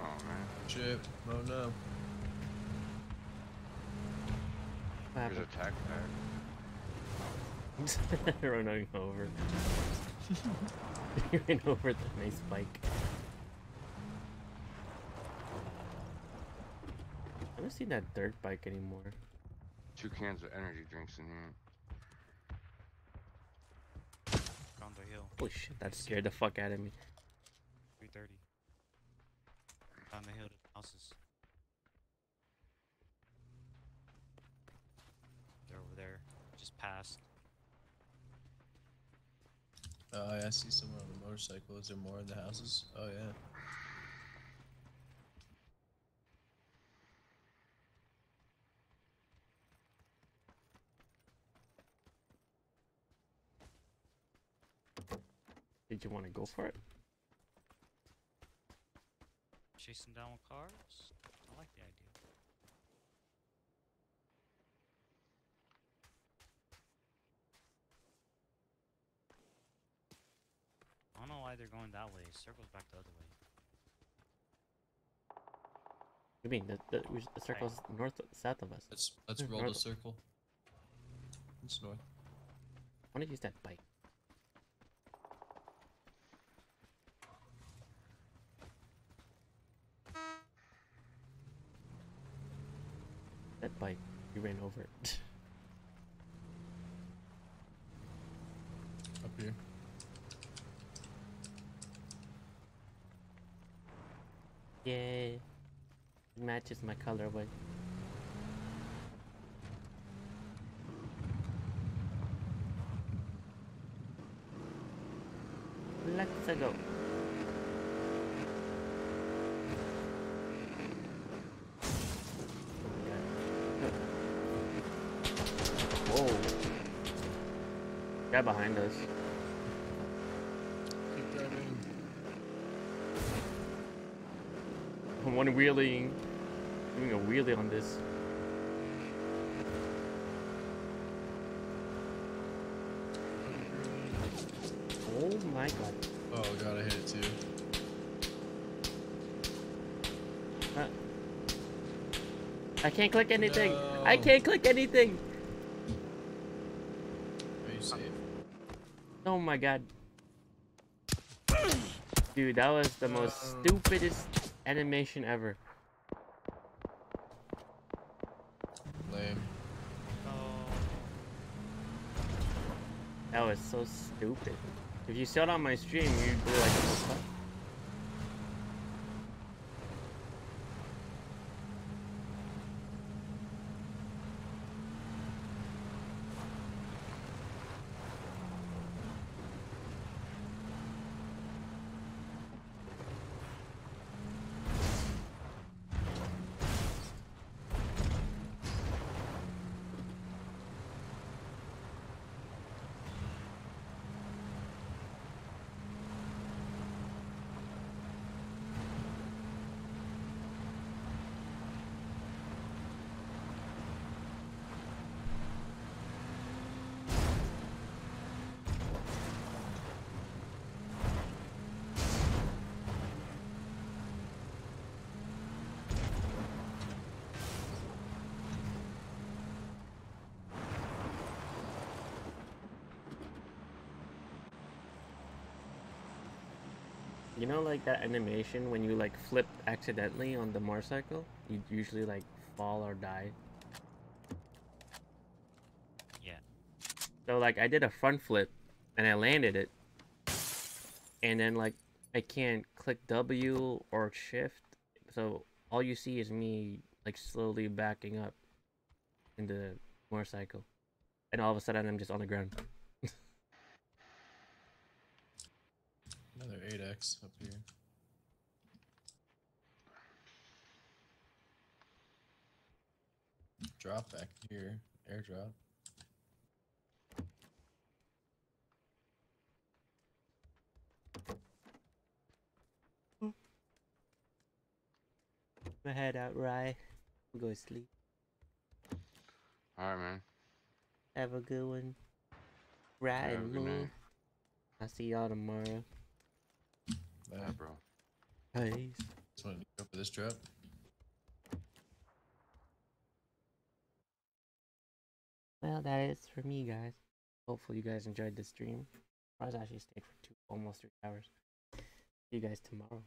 Okay. Oh man. Chip. Oh no. Here's a tack pack. Running over. You ran over the nice bike. I don't see that dirt bike anymore. 2 cans of energy drinks in here. On the hill. Holy shit, that scared the fuck out of me. 330. On the hill to the houses. They're over there. Just passed. Oh yeah, I see someone on the motorcycle. Is there more in the houses? Oh yeah. Did you want to go for it? Chasing down with cars? I like the idea. I don't know why they're going that way. Circle's back the other way. You mean the circle's right. North, south of us? Let's roll north. The circle. It's north. I want to use that bike. That bike, you ran over it. Up here. Yay! It matches my color, but... Let's go! Whoa! Guy behind us. Keep driving. One wheeling, doing a wheelie on this. Oh my god. Oh god, I hit it too. I can't click anything. No. I can't click anything. Are you safe? Oh my god. Dude, that was the most stupidest animation ever. Lame. Oh. That was so stupid. If you saw it on my stream, you'd be like, what the fuck? You know, like that animation when you like flip accidentally on the motorcycle, you usually like fall or die. Yeah. So like I did a front flip and I landed it. And then like I can't click W or shift. So all you see is me like slowly backing up in the motorcycle. And all of a sudden I'm just on the ground. Another 8x up here. Drop back here. Airdrop. My head out, Rye. I'm going to sleep. Alright, man. Have a good one. Rye and Moon. I'll see y'all tomorrow. Yeah, bro. Hey. Just wanted to go for this trip. Well, that is for me, guys. Hopefully, you guys enjoyed the stream. I was actually stayed for almost 3 hours. See you guys tomorrow.